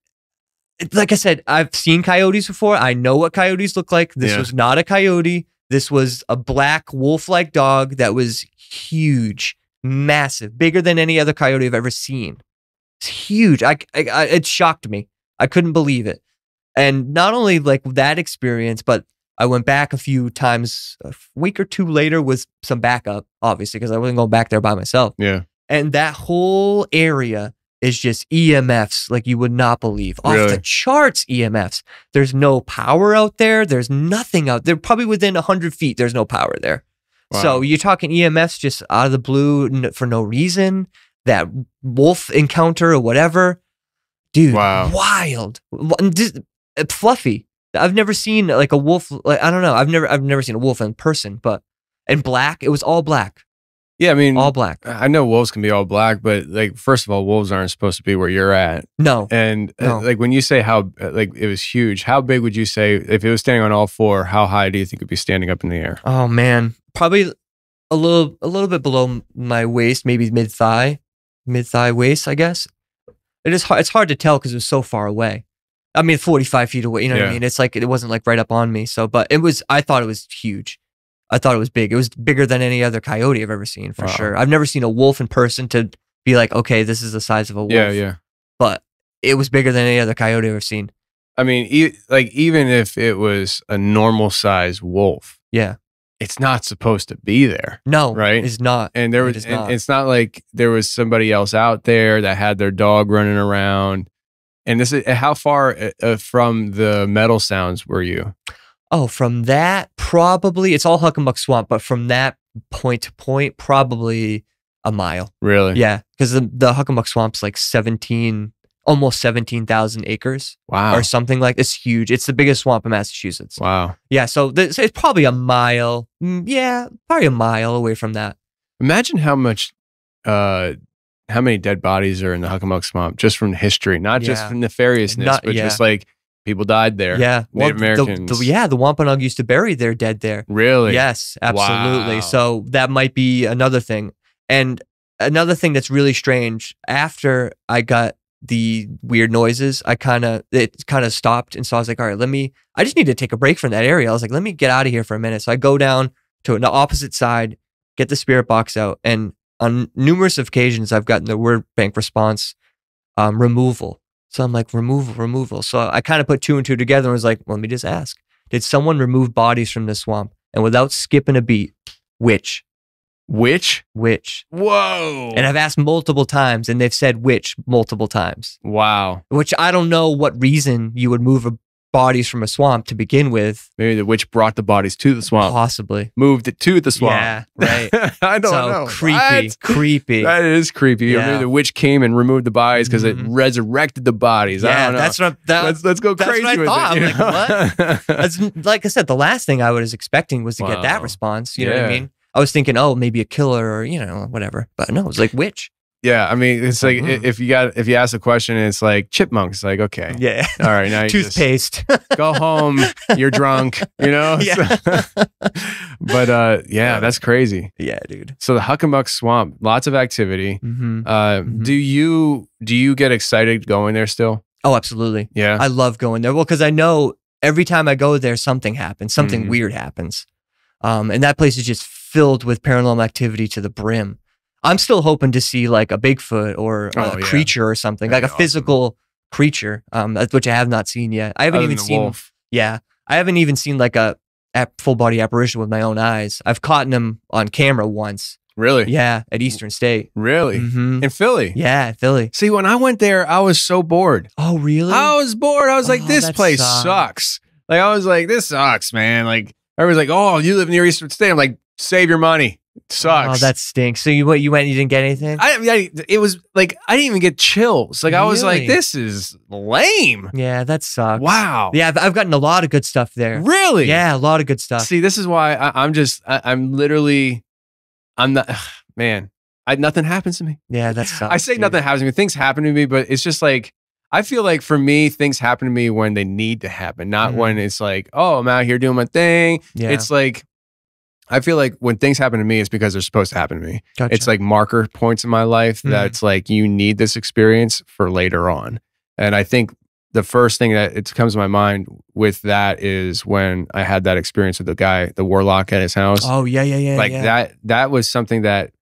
like I said, I've seen coyotes before. I know what coyotes look like. This yeah. was not a coyote. This was a black wolf-like dog that was huge, massive, bigger than any other coyote I've ever seen. It's huge. I, I, I, it shocked me. I couldn't believe it. And not only like that experience, but I went back a few times, a week or two later with some backup, obviously, because I wasn't going back there by myself. Yeah. And that whole area is just E M Fs like you would not believe. Off really? the charts E M Fs. There's no power out there. There's nothing out there. Probably within one hundred feet, there's no power there. Wow. So you're talking E M Fs just out of the blue for no reason. That wolf encounter or whatever. Dude, wow. wild. Just, uh, fluffy. I've never seen like a wolf. Like, I don't know. I've never I've never seen a wolf in person, but and black. It was all black. Yeah, I mean, all black. I know wolves can be all black, but like, first of all, wolves aren't supposed to be where you're at. No. And no. Uh, like when you say how, like it was huge, how big would you say if it was standing on all four, how high do you think it'd be standing up in the air? Oh man, probably a little, a little bit below my waist, maybe mid thigh, mid thigh waist, I guess. It is hard. It's hard to tell because it was so far away. I mean, forty-five feet away, you know yeah. what I mean? It's like, it wasn't like right up on me. So, but it was, I thought it was huge. I thought it was big. It was bigger than any other coyote I've ever seen, for wow. sure. I've never seen a wolf in person to be like, okay, this is the size of a wolf. Yeah, yeah. But it was bigger than any other coyote I've ever seen. I mean, e like even if it was a normal size wolf, yeah, it's not supposed to be there. No, right? It's not. And there was. It and not. It's not like there was somebody else out there that had their dog running around. And this is how far uh, from the metal sounds were you? Oh, from that, probably, it's all Hockomock Swamp, but from that point to point, probably a mile. Really? Yeah, because the, the Hockomock Swamp's like seventeen, almost seventeen thousand acres. Wow. Or something like, it's huge. It's the biggest swamp in Massachusetts. Wow. Yeah, so, this, it's probably a mile, yeah, probably a mile away from that. Imagine how much, uh, how many dead bodies are in the Hockomock Swamp, just from history, not yeah. just from nefariousness, not, but yeah. just like, people died there. Yeah. Native Americans. The, the, yeah, the Wampanoag used to bury their dead there. Really? Yes, absolutely. Wow. So that might be another thing. And another thing that's really strange, after I got the weird noises, I kind of, it kind of stopped. And so I was like, all right, let me, I just need to take a break from that area. I was like, let me get out of here for a minute. So I go down to the opposite side, get the spirit box out. And on numerous occasions, I've gotten the word bank response um, removal. So I'm like, removal, removal. So I kind of put two and two together and was like, well, let me just ask. Did someone remove bodies from this swamp? And without skipping a beat, which? Which? Which. Whoa. And I've asked multiple times and they've said which multiple times. Wow. Which I don't know what reason you would move a bodies from a swamp to begin with. Maybe the witch brought the bodies to the swamp. Possibly. Moved it to the swamp. Yeah, right. I don't so, know. Creepy. What? Creepy. That is creepy. Yeah. Maybe the witch came and removed the bodies because mm-hmm. it resurrected the bodies. Yeah, I don't know. That's what I'm, that, let's, let's go that's crazy what I with thought. It. You know? Like, what? That's, like I said, the last thing I was expecting was to wow. get that response. You yeah. know what I mean? I was thinking, oh, maybe a killer or, you know, whatever. But no, it was like witch. Yeah, I mean, it's like mm-hmm. if you got if you ask a question, it's like chipmunks. Like, okay, yeah, all right, now you toothpaste. Go home. You're drunk, you know. Yeah. But uh, yeah, that's crazy. Yeah, dude. So the Hockomock Swamp, lots of activity. Mm-hmm. Uh, mm-hmm. Do you do you get excited going there still? Oh, absolutely. Yeah, I love going there. Well, because I know every time I go there, something happens. Something mm-hmm. weird happens, um, and that place is just filled with paranormal activity to the brim. I'm still hoping to see like a Bigfoot or oh, a yeah. creature or something. That'd like a awesome. physical creature, um, which I have not seen yet. I haven't Other even seen, wolf. yeah, I haven't even seen like a ap full body apparition with my own eyes. I've caught him on camera once. Really? Yeah, at Eastern State. Really? Mm-hmm. In Philly? Yeah, Philly. See, when I went there, I was so bored. Oh, really? I was bored. I was like, oh, this place sucks. sucks. Like, I was like, this sucks, man. Like, everyone's like, oh, you live near Eastern State. I'm like, save your money. Sucks. Oh, that stinks. So you what you went? You didn't get anything. I, I it was like I didn't even get chills. Like really? I was like, this is lame. Yeah, that sucks. Wow. Yeah, I've, I've gotten a lot of good stuff there. Really? Yeah, a lot of good stuff. See, this is why I, I'm just I, I'm literally I'm not ugh, man. I, nothing happens to me. Yeah, that sucks. I say dude. nothing happens to me. Things happen to me, but it's just like I feel like for me, things happen to me when they need to happen, not mm-hmm. when it's like, oh, I'm out here doing my thing. Yeah. It's like. I feel like when things happen to me, it's because they're supposed to happen to me. Gotcha. It's like marker points in my life mm-hmm. that's like, you need this experience for later on. And I think the first thing that it comes to my mind with that is when I had that experience with the guy, the warlock at his house. Oh, yeah, yeah, yeah. Like yeah. that that was something that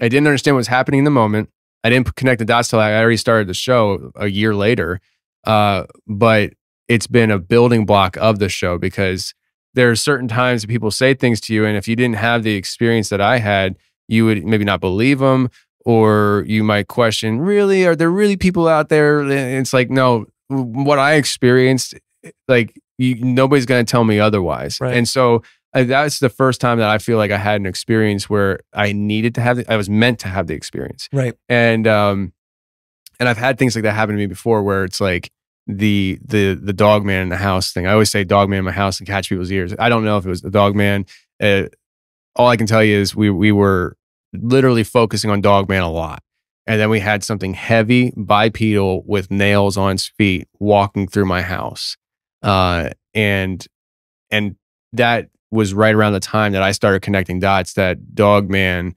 I didn't understand what was happening in the moment. I didn't connect the dots till I already started the show a year later. Uh, but it's been a building block of the show because there are certain times that people say things to you, and if you didn't have the experience that I had, you would maybe not believe them, or you might question, really? Are there really people out there? And it's like, no, what I experienced, like, you, nobody's going to tell me otherwise. Right. And so uh, that's the first time that I feel like I had an experience where I needed to have, the, I was meant to have the experience. Right. And, um, and I've had things like that happen to me before where it's like, the the the dog man in the house thing. I always say dog man in my house and catch people's ears. I don't know if it was the dog man. Uh, all I can tell you is we we were literally focusing on dog man a lot. And then we had something heavy, bipedal, with nails on its feet walking through my house. Uh, and and that was right around the time that I started connecting dots that dog man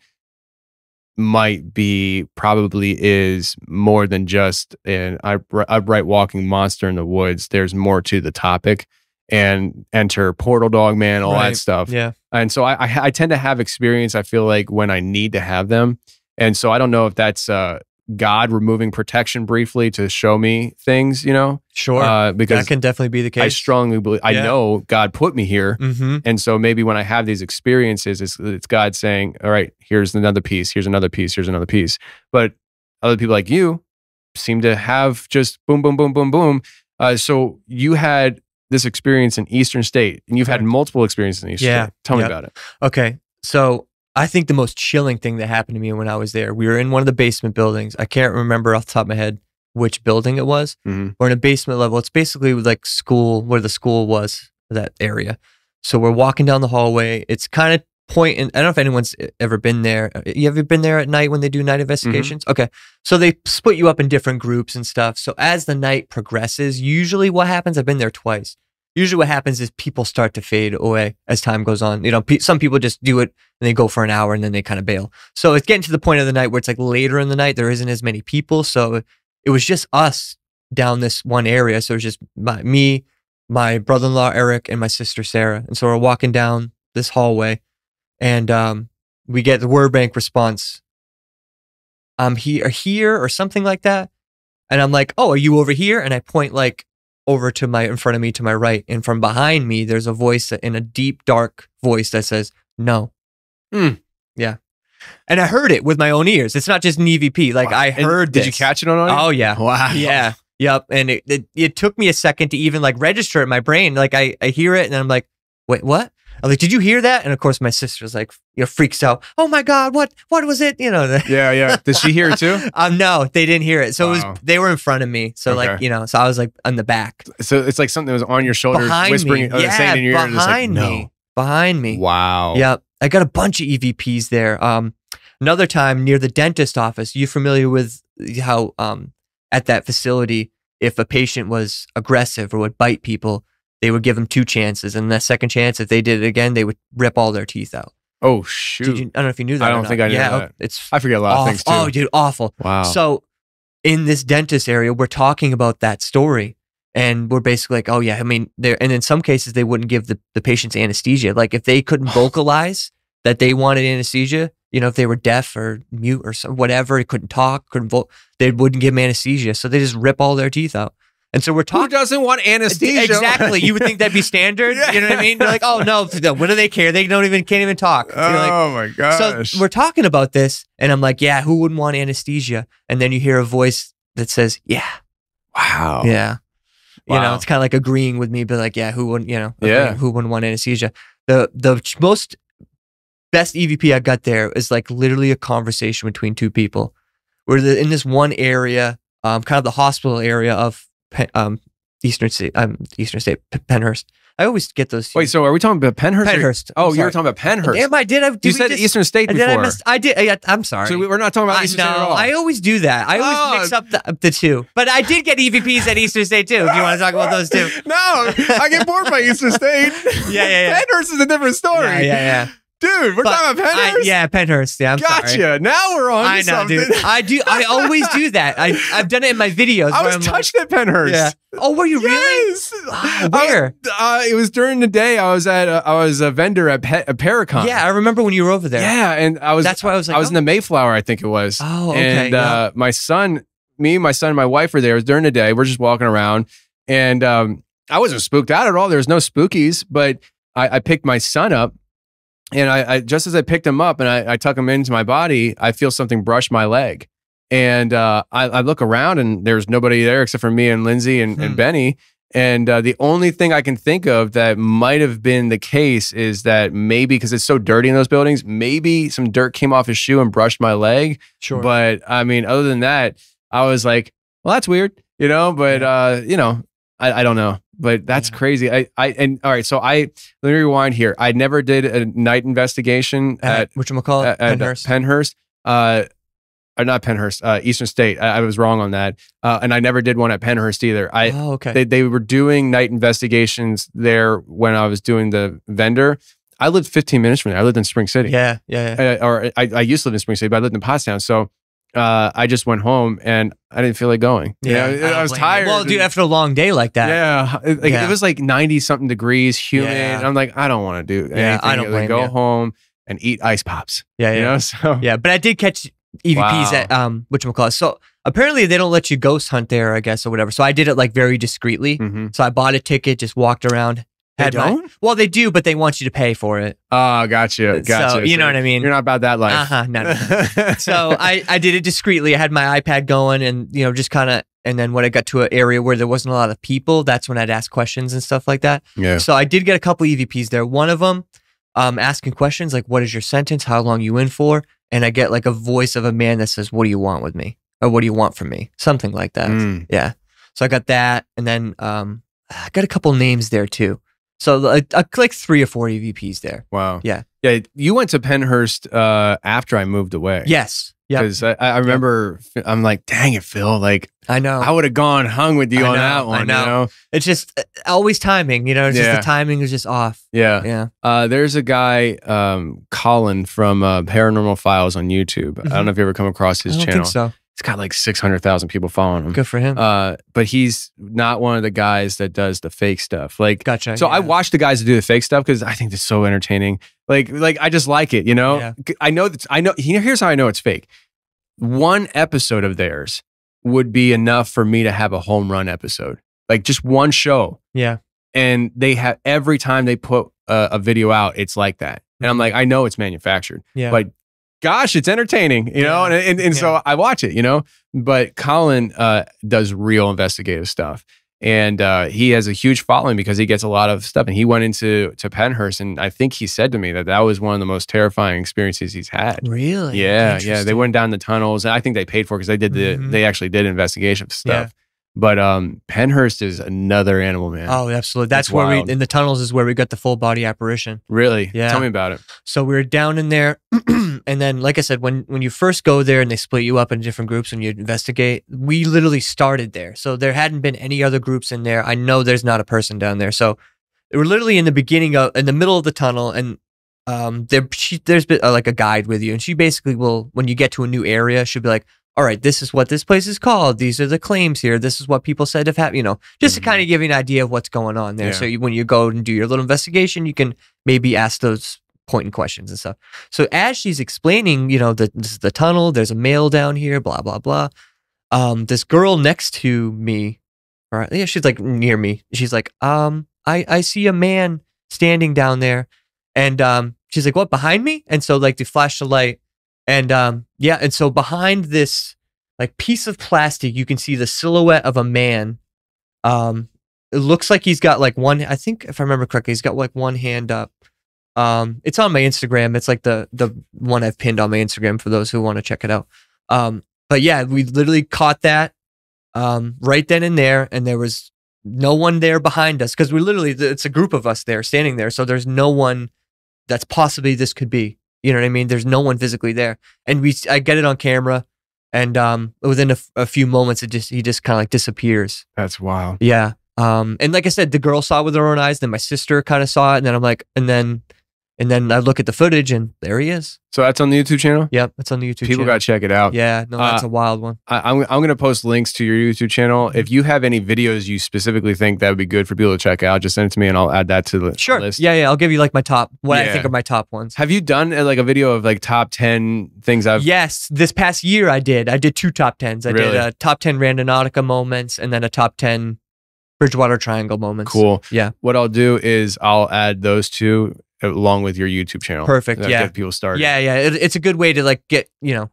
might be, probably is more than just an upright walking monster in the woods. There's more to the topic, and enter Portal Dog Man, all right. that stuff. Yeah. And so I, I, I tend to have experience, I feel like, when I need to have them. And so I don't know if that's uh, God removing protection briefly to show me things, you know? Sure. Uh, because that can definitely be the case. I strongly believe, yeah. I know God put me here. Mm-hmm. And so maybe when I have these experiences, it's, it's God saying, all right, here's another piece, here's another piece, here's another piece. But other people like you seem to have just boom, boom, boom, boom, boom. Uh, so you had this experience in Eastern State, and you've had multiple experiences in Eastern yeah. State. Tell yep. me about it. Okay. So I think the most chilling thing that happened to me when I was there, we were in one of the basement buildings. I can't remember off the top of my head which building it was. Mm-hmm. We're in a basement level. It's basically like school, where the school was, that area. So we're walking down the hallway. It's kind of pointing. I don't know if anyone's ever been there. You ever been there at night when they do night investigations? Mm-hmm. Okay. So they split you up in different groups and stuff. So as the night progresses, usually what happens, I've been there twice. Usually what happens is people start to fade away as time goes on. You know, pe some people just do it and they go for an hour and then they kind of bail. So it's getting to the point of the night where it's like later in the night, there isn't as many people. So it was just us down this one area. So it was just my, me, my brother-in-law, Eric, and my sister, Sarah. And so we're walking down this hallway and um, we get the word bank response. I'm he- or here or something like that. And I'm like, oh, are you over here? And I point like, over to my, in front of me, to my right, and from behind me, there's a voice that, in a deep, dark voice that says, "No." Mm. Yeah, and I heard it with my own ears. It's not just an E V P. Like wow. I heard. And this. Did you catch it on audio? Oh yeah. Wow. Yeah. Yep. And it, it it took me a second to even like register it in my brain. Like I I hear it and I'm like, wait, what? I'm like, did you hear that? And of course, my sister's like, you know, freaks out. Oh my God, what what was it? You know. Yeah, yeah. Did she hear it too? um, no, they didn't hear it. So wow. it was, they were in front of me. So okay. like, you know, so I was like on the back. So it's like something that was on your shoulder, behind whispering, me. Yeah, saying in your behind ear, just like, no. me, behind me. Wow. Yep. I got a bunch of E V Ps there. Um, Another time near the dentist office, you familiar with how um, at that facility, if a patient was aggressive or would bite people, they would give them two chances. And that second chance, if they did it again, they would rip all their teeth out. Oh, shoot. You, I don't know if you knew that. I don't think not. I knew yeah, that. It's I forget a lot awful. of things too. Oh, dude, awful. Wow. So in this dentist area, we're talking about that story. And we're basically like, oh, yeah, I mean, there. And in some cases, they wouldn't give the, the patients anesthesia. Like if they couldn't vocalize that they wanted anesthesia, you know, if they were deaf or mute or some, whatever, couldn't talk, couldn't vote, they wouldn't give them anesthesia. So they just rip all their teeth out. And so we're talking. Who doesn't want anesthesia? Exactly. You would think that'd be standard. Yeah. You know what I mean? They're like, oh, no, no, what do they care? They don't even, can't even talk. You're oh, like, my gosh. So we're talking about this, and I'm like, yeah, who wouldn't want anesthesia? And then you hear a voice that says, yeah. Wow. Yeah. Wow. You know, it's kind of like agreeing with me, but like, yeah, who wouldn't, you know, yeah. who wouldn't want anesthesia? The, the most best E V P I got there is like literally a conversation between two people. We're in this one area, um, kind of the hospital area of um, Eastern State, um, Eastern State, Pennhurst. I always get those. Wait, so are we talking about Pennhurst? Pennhurst. Oh, you were talking about Pennhurst. Damn, I did. I, did you said just, Eastern State before. I, missed, I did. I, I'm sorry. So we're not talking about I, Eastern no, State at all. I always do that. I always oh. mix up the, the two. But I did get E V Ps at Eastern State too, if you want to talk about those two. No, I get bored by Eastern State. Yeah, yeah, yeah. Pennhurst is a different story. Yeah, yeah, yeah. Dude, we're but talking about Pennhurst? I, yeah, Pennhurst. Yeah, I'm gotcha. sorry. Gotcha. Now we're on I know, something. Dude. I do. I always do that. I, I've done it in my videos. I was I'm touched like, at Pennhurst. Yeah. Oh, were you yes. really? Wow, where? Was, uh, it was during the day. I was at. A, I was a vendor at, Pe at Paracon. Yeah, I remember when you were over there. Yeah, and I was. That's why I was. Like, I was oh. in the Mayflower, I think it was. Oh, okay. And yeah. uh, my son, me, my son, and my wife were there. It was during the day. We're just walking around, and um, I wasn't spooked out at all. There was no spookies, but I, I picked my son up. And I, I, just as I picked him up and I, I tuck him into my body, I feel something brush my leg. And uh, I, I look around and there's nobody there except for me and Lindsay and, hmm. and Benny. And uh, the only thing I can think of that might have been the case is that maybe, because it's so dirty in those buildings, maybe some dirt came off his shoe and brushed my leg. Sure. But I mean, other than that, I was like, well, that's weird, you know, but, uh, you know, I, I don't know. But that's yeah. crazy. I, I, and all right. So I, let me rewind here. I never did a night investigation at, at whatchamacallit, at, at Pennhurst, Pennhurst, uh, or not Pennhurst, uh, Eastern State. I, I was wrong on that. Uh, and I never did one at Pennhurst either. I, oh, okay. They, they were doing night investigations there when I was doing the vendor. I lived fifteen minutes from there. I lived in Spring City. Yeah. Yeah. yeah. I, or I, I used to live in Spring City, but I lived in Pottstown. So Uh, I just went home and I didn't feel like going. Yeah, you know, I, I was tired. You. Well, dude, after a long day like that. Yeah, it, like, yeah. it was like ninety something degrees, humid. Yeah. And I'm like, I don't want to do anything. Yeah, I don't blame Go you. home and eat ice pops. Yeah, yeah. You know? So yeah, but I did catch E V Ps wow. at um, whatchamacallit. So apparently they don't let you ghost hunt there, I guess, or whatever. So I did it like very discreetly. Mm-hmm. So I bought a ticket, just walked around. They don't? My, well, they do, but they want you to pay for it. Oh, gotcha. Gotcha. So, you so know what I mean? You're not about that life. Uh-huh. No, no, no. So I, I did it discreetly. I had my iPad going and, you know, just kind of, and then when I got to an area where there wasn't a lot of people, that's when I'd ask questions and stuff like that. Yeah. So I did get a couple E V Ps there. One of them, um, asking questions like, what is your sentence? How long you in for? And I get like a voice of a man that says, what do you want with me? Or what do you want from me? Something like that. Mm. Yeah. So I got that. And then um, I got a couple names there too. So like, like three or four E V Ps there. Wow. Yeah. Yeah. You went to Pennhurst uh, after I moved away. Yes. Yeah. Because I, I remember yep. I'm like, dang it, Phil. Like, I know. I would have gone hung with you I on know, that one. I know. You know. It's just always timing. You know, it's yeah. just the timing is just off. Yeah. Yeah. Uh, there's a guy, um, Colin from uh, Paranormal Files on YouTube. Mm-hmm. I don't know if you ever come across his I don't channel. Think so. He's got like six hundred thousand people following him. Good for him. Uh, but he's not one of the guys that does the fake stuff. Like, gotcha. So yeah. I watch the guys that do the fake stuff because I think it's so entertaining. Like, like I just like it, you know? Yeah. I know that I know. Here's how I know it's fake. One episode of theirs would be enough for me to have a home run episode. Like just one show. Yeah. And they have every time they put a, a video out, it's like that. And I'm like, I know it's manufactured. Yeah. But gosh, it's entertaining, you yeah. know, and, and, and yeah. so I watch it, you know, but Colin uh, does real investigative stuff, and uh, he has a huge following because he gets a lot of stuff, and he went into to Pennhurst, and I think he said to me that that was one of the most terrifying experiences he's had. Really? Yeah, yeah, they went down the tunnels, and I think they paid for it because they did the, mm-hmm. they actually did investigative stuff. Yeah. But um, Pennhurst is another animal, man. Oh, absolutely. That's it's where wild. we, in the tunnels is where we got the full body apparition. Really? Yeah. Tell me about it. So we were down in there. And then, like I said, when when you first go there and they split you up in different groups and you investigate, we literally started there. So there hadn't been any other groups in there. I know there's not a person down there. So we're literally in the beginning of, in the middle of the tunnel, and um, there she, there's been uh, like a guide with you, and she basically will, when you get to a new area, she'll be like, all right, this is what this place is called. These are the claims here. This is what people said have happened, you know, just mm-hmm. to kind of give you an idea of what's going on there. Yeah. So you, when you go and do your little investigation, you can maybe ask those pointing questions and stuff. So as she's explaining, you know, the, this is the tunnel, there's a male down here, blah, blah, blah. Um, this girl next to me, right? Yeah, she's like near me. She's like, um, I, I see a man standing down there. And um, she's like, what, behind me? And so like they flash the light. And um, yeah, and so behind this like piece of plastic, you can see the silhouette of a man. Um, it looks like he's got like one, I think if I remember correctly, he's got like one hand up. Um, it's on my Instagram. It's like the the one I've pinned on my Instagram for those who want to check it out. Um, but yeah, we literally caught that um, right then and there, and there was no one there behind us because we literally, it's a group of us there standing there. So there's no one that's possibly this could be. You know what I mean? There's no one physically there, and we I get it on camera, and um, within a, a few moments, it just he just kind of like disappears. That's wild. Yeah. Um, and like I said, the girl saw it with her own eyes. Then my sister kind of saw it, and then I'm like, and then. And then I look at the footage, and there he is. So that's on the YouTube channel? Yep, that's on the YouTube channel. People got to check it out. Yeah, no, that's uh, a wild one. I, I'm, I'm going to post links to your YouTube channel. If you have any videos you specifically think that would be good for people to check out, just send it to me, and I'll add that to the sure. list. Sure, yeah, yeah. I'll give you like my top, what yeah. I think are my top ones. Have you done uh, like a video of like top ten things I've... Yes, this past year I did. I did two top tens. I really? did a top ten Randonautica moments, and then a top ten Bridgewater Triangle moments. Cool. Yeah. What I'll do is I'll add those two along with your YouTube channel. Perfect. Yeah. Get people started. Yeah. Yeah. It, it's a good way to like get, you know,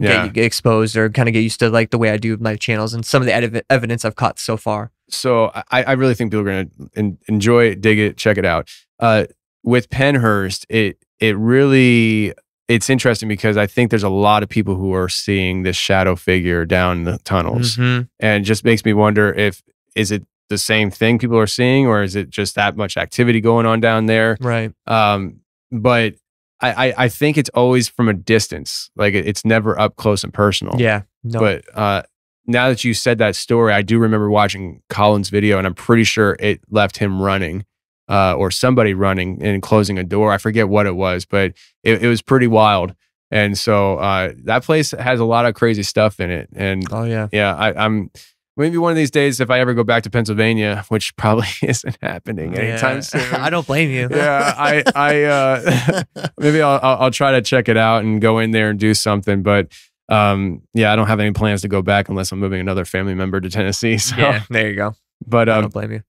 get, yeah. get exposed or kind of get used to like the way I do my channels and some of the ed evidence I've caught so far. So I, I really think people are going to enjoy it, dig it, check it out. Uh, with Pennhurst, it, it really, it's interesting because I think there's a lot of people who are seeing this shadow figure down the tunnels, mm-hmm. and it just makes me wonder if, is it the same thing people are seeing, or is it just that much activity going on down there? Right. Um, but I, I, I think it's always from a distance. Like it, it's never up close and personal. Yeah. No. But uh, now that you said that story, I do remember watching Colin's video, and I'm pretty sure it left him running uh, or somebody running and closing a door. I forget what it was, but it, it was pretty wild. And so uh, that place has a lot of crazy stuff in it. And oh yeah, yeah, I, I'm. Maybe one of these days, if I ever go back to Pennsylvania, which probably isn't happening anytime yeah. soon. I don't blame you. Yeah, I, I, uh, maybe I'll, I'll try to check it out and go in there and do something. But um, yeah, I don't have any plans to go back unless I'm moving another family member to Tennessee. So. Yeah, there you go. But um, I don't blame you.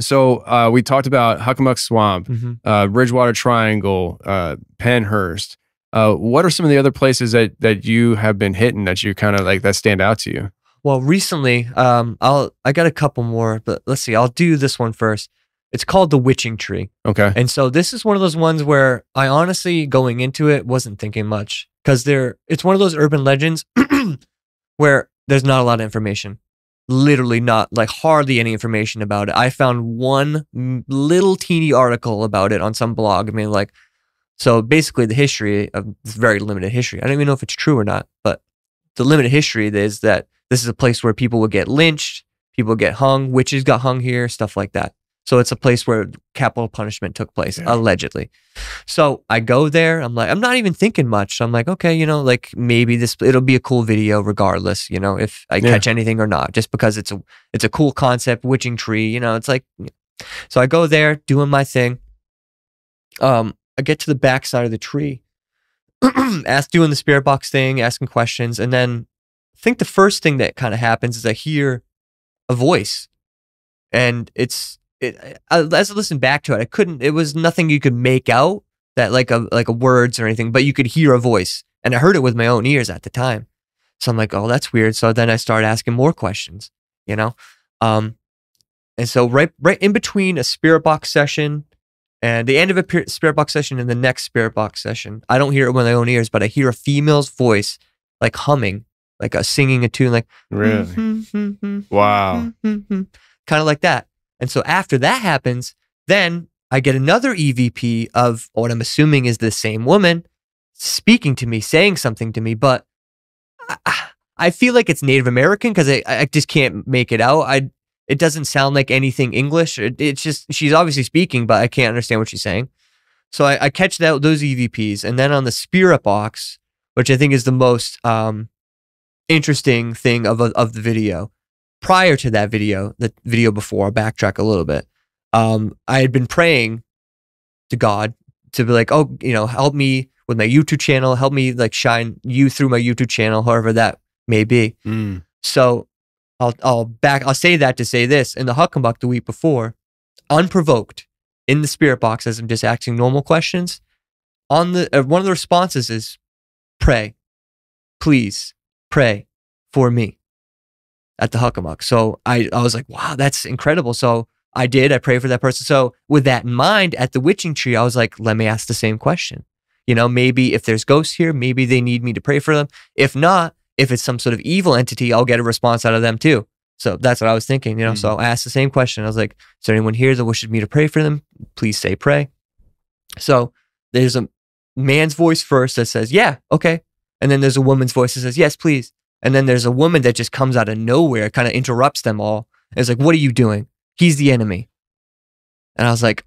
So uh, we talked about Hockomock Swamp, mm-hmm. uh, Bridgewater Triangle, uh, Pennhurst. Uh, what are some of the other places that that you have been hitting that you kind of like that stand out to you? Well, recently, um, I'll I got a couple more, but let's see. I'll do this one first. It's called the Witching Tree. Okay. And so this is one of those ones where I honestly, going into it, wasn't thinking much because there. It's one of those urban legends where there's not a lot of information. Literally, not like hardly any information about it. I found one little teeny article about it on some blog. I mean, like, so basically, the history of it's very limited history. I don't even know if it's true or not, but the limited history is that. This is a place where people would get lynched, people would get hung, witches got hung here, stuff like that. So it's a place where capital punishment took place, yeah. allegedly. So I go there, I'm like, I'm not even thinking much. So I'm like, okay, you know, like maybe this, it'll be a cool video regardless, you know, if I yeah. catch anything or not, just because it's a, it's a cool concept, witching tree, you know, it's like, so I go there doing my thing. Um, I get to the backside of the tree, ask, doing the spirit box thing, asking questions, and then I think the first thing that kind of happens is I hear a voice, and it's it, I, as I listened back to it, I couldn't. It was nothing you could make out that like a like a words or anything, but you could hear a voice, and I heard it with my own ears at the time. So I'm like, oh, that's weird. So then I started asking more questions, you know, um, and so right right in between a spirit box session and the end of a spirit box session and the next spirit box session, I don't hear it with my own ears, but I hear a female's voice like humming. Like a singing a tune, like really, mm-hmm, mm-hmm, wow, mm-hmm, kind of like that. And so after that happens, then I get another E V P of what I'm assuming is the same woman speaking to me, saying something to me, but I, I feel like it's Native American because I, I just can't make it out. I It doesn't sound like anything English. It, it's just, she's obviously speaking, but I can't understand what she's saying. So I, I catch that, those E V Ps. And then on the Spirit box, which I think is the most um, interesting thing of, of the video. Prior to that video, the video before, I'll backtrack a little bit. Um, I had been praying to God to be like, oh, you know, help me with my YouTube channel. Help me like shine you through my YouTube channel, however that may be. Mm. So I'll, I'll back, I'll say that to say this. In the Hockomock the week before, unprovoked, in the Spirit box, as I'm just asking normal questions, on the, uh, one of the responses is, pray, please pray for me at the Hockomock. So I, I was like, wow, that's incredible. So I did, I prayed for that person. So with that in mind, at the witching tree, I was like, let me ask the same question. You know, maybe if there's ghosts here, maybe they need me to pray for them. If not, if it's some sort of evil entity, I'll get a response out of them too. So that's what I was thinking, you know? Mm. So I asked the same question. I was like, is there anyone here that wishes me to pray for them? Please say pray. So there's a man's voice first that says, yeah, okay. And then there's a woman's voice that says, yes, please. And then there's a woman that just comes out of nowhere, kind of interrupts them all. And it's like, what are you doing? He's the enemy. And I was like,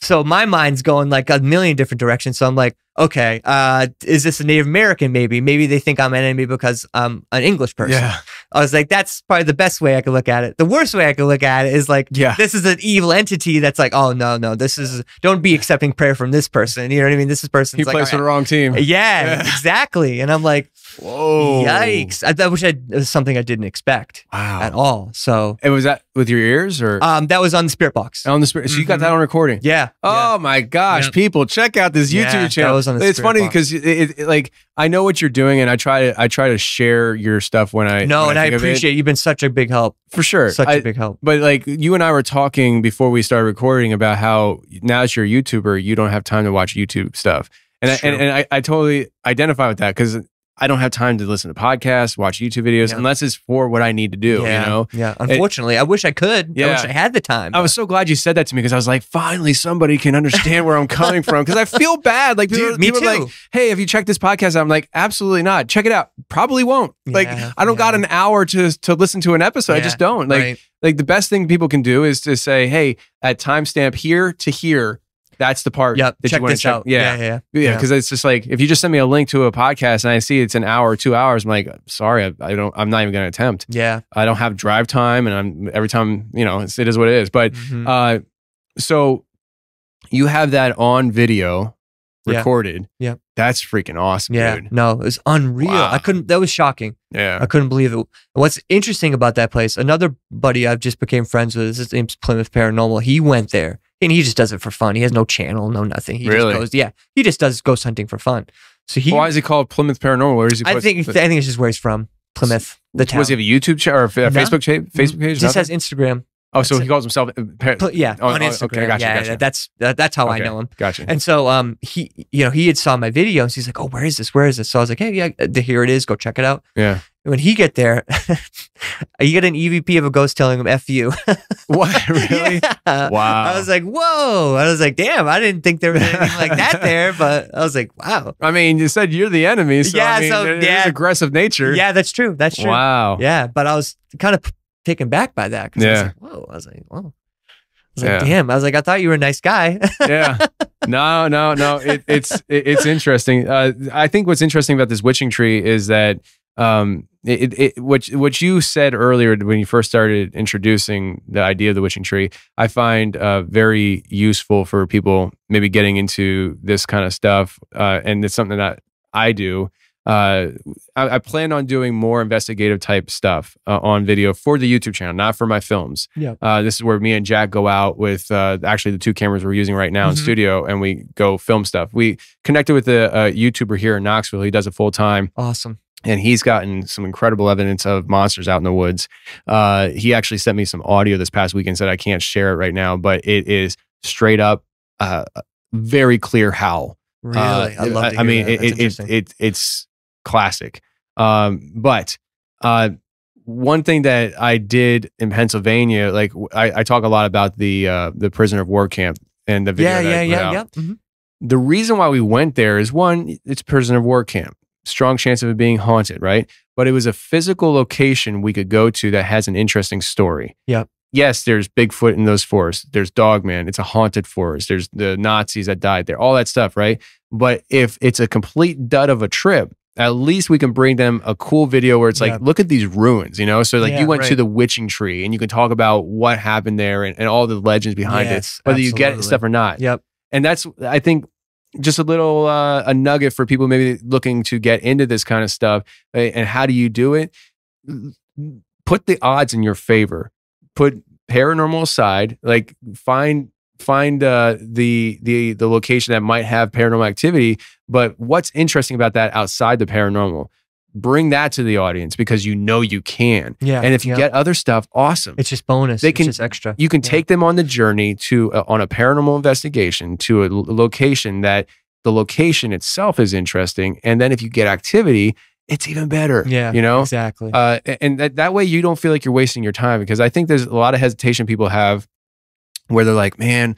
so my mind's going like a million different directions. So I'm like, okay, uh, is this a Native American? Maybe, maybe they think I'm an enemy because I'm an English person. Yeah. I was like, that's probably the best way I could look at it. The worst way I could look at it is like, yeah, this is an evil entity. That's like, oh no, no, this is, don't be accepting prayer from this person. You know what I mean? This is person he like, plays for right. the wrong team. Yeah, yeah, exactly. And I'm like, whoa, yikes! I, I wish I it was something I didn't expect wow. at all. So, and was that with your ears or? Um, that was on the Spirit box. On the Spirit, so mm-hmm. you got that on recording. Yeah. Oh yeah. my gosh, yep. people, check out this YouTube yeah, channel. That was on the it's Spirit funny box. Because it, it, it, like I know what you're doing, and I try to I try to share your stuff when I no, when and I, I appreciate you've been such a big help for sure, such I, a big help. But like you and I were talking before we started recording about how now as you're a YouTuber, you don't have time to watch YouTube stuff, and I, and, and I, I totally identify with that because. I don't have time to listen to podcasts, watch YouTube videos, yeah. unless it's for what I need to do, yeah. you know? Yeah, unfortunately, it, I wish I could. Yeah. I wish I had the time. But. I was so glad you said that to me because I was like, finally, somebody can understand where I'm coming from because I feel bad. Like, people, Dude, me people too. Are like, hey, have you checked this podcast? I'm like, absolutely not. Check it out. Probably won't. Like, yeah, I don't yeah. got an hour to, to listen to an episode. Yeah, I just don't. Like, right. like, the best thing people can do is to say, hey, at timestamp here to here, that's the part yep. that check you want to check out. Yeah, yeah, yeah. Because yeah, yeah. it's just like if you just send me a link to a podcast and I see it's an hour or two hours, I'm like, sorry, I, I don't. I'm not even going to attempt. Yeah, I don't have drive time, and I'm every time you know it's, it is what it is. But mm-hmm. uh, so you have that on video recorded. Yeah, yep. That's freaking awesome. Yeah, dude. No, it's unreal. Wow. I couldn't. That was shocking. Yeah, I couldn't believe it. What's interesting about that place? Another buddy I've just became friends with. His name's Plymouth Paranormal. He went there. And he just does it for fun. He has no channel, no nothing. He really? Just goes, yeah. He just does ghost hunting for fun. So he. Why is he called Plymouth Paranormal? Where is he? I think I think it's just where he's from, Plymouth. The town. Was he have a YouTube channel or a Facebook page? Facebook page? Just has Instagram. Oh, so he calls himself. Yeah, on Instagram. Yeah, that's that's how I know him. Gotcha. And so um, he, you know, he had saw my video and he's like, oh, where is this? Where is this? So I was like, hey, yeah, here it is. Go check it out. Yeah. When he get there, you get an E V P of a ghost telling him "F you." What? Really? Yeah. Wow! I was like, "Whoa!" I was like, "Damn!" I didn't think there was anything like that there, but I was like, "Wow!" I mean, you said you're the enemy, so yeah, I mean, so it, yeah, it is aggressive nature. Yeah, that's true. That's true. Wow. Yeah, but I was kind of taken back by that. Yeah. I was like, whoa! I was like, "Whoa!" I was like, yeah. damn, I was like, I thought you were a nice guy. yeah. No, no, no. It, it's it, it's interesting. Uh, I think what's interesting about this witching tree is that um, it, it, what, what you said earlier when you first started introducing the idea of the witching tree, I find uh, very useful for people maybe getting into this kind of stuff. Uh, and it's something that I do. Uh, I, I plan on doing more investigative type stuff uh, on video for the YouTube channel, not for my films. Yep. Uh, this is where me and Jack go out with uh, actually the two cameras we're using right now mm-hmm. in studio, and we go film stuff. We connected with a, a YouTuber here in Knoxville. He does it full time. Awesome. And he's gotten some incredible evidence of monsters out in the woods. Uh, he actually sent me some audio this past weekend, said I can't share it right now, but it is straight up uh, very clear howl. Really? Uh, I love it. I mean, it, it, it, it, it's classic. Um, but uh, one thing that I did in Pennsylvania, like I, I talk a lot about the uh, the prisoner of war camp and the video. Yeah, that yeah, I put yeah, out. yeah. Mm-hmm. The reason why we went there is, one, it's prisoner of war camp. Strong chance of it being haunted, right? But it was a physical location we could go to that has an interesting story. Yep. Yes, there's Bigfoot in those forests. There's Dogman. It's a haunted forest. There's the Nazis that died there. All that stuff, right? But if it's a complete dud of a trip, at least we can bring them a cool video where it's like, yeah. look at these ruins, you know? So like yeah, you went right. to the witching tree and you can talk about what happened there and, and all the legends behind yes, it, whether absolutely. you get stuff or not. Yep. And that's, I think, just a little, uh, a nugget for people maybe looking to get into this kind of stuff. And how do you do it? Put the odds in your favor. Put paranormal aside, like find, find uh, the the the location that might have paranormal activity, but what's interesting about that outside the paranormal, bring that to the audience because you know you can. Yeah, and if you yeah. get other stuff, awesome. It's just bonus. They can, it's just extra. You can yeah. take them on the journey to uh, on a paranormal investigation to a location that the location itself is interesting, and then if you get activity, it's even better. Yeah, you know, exactly. Uh, and that that way you don't feel like you're wasting your time, because I think there's a lot of hesitation people have, where they're like, man,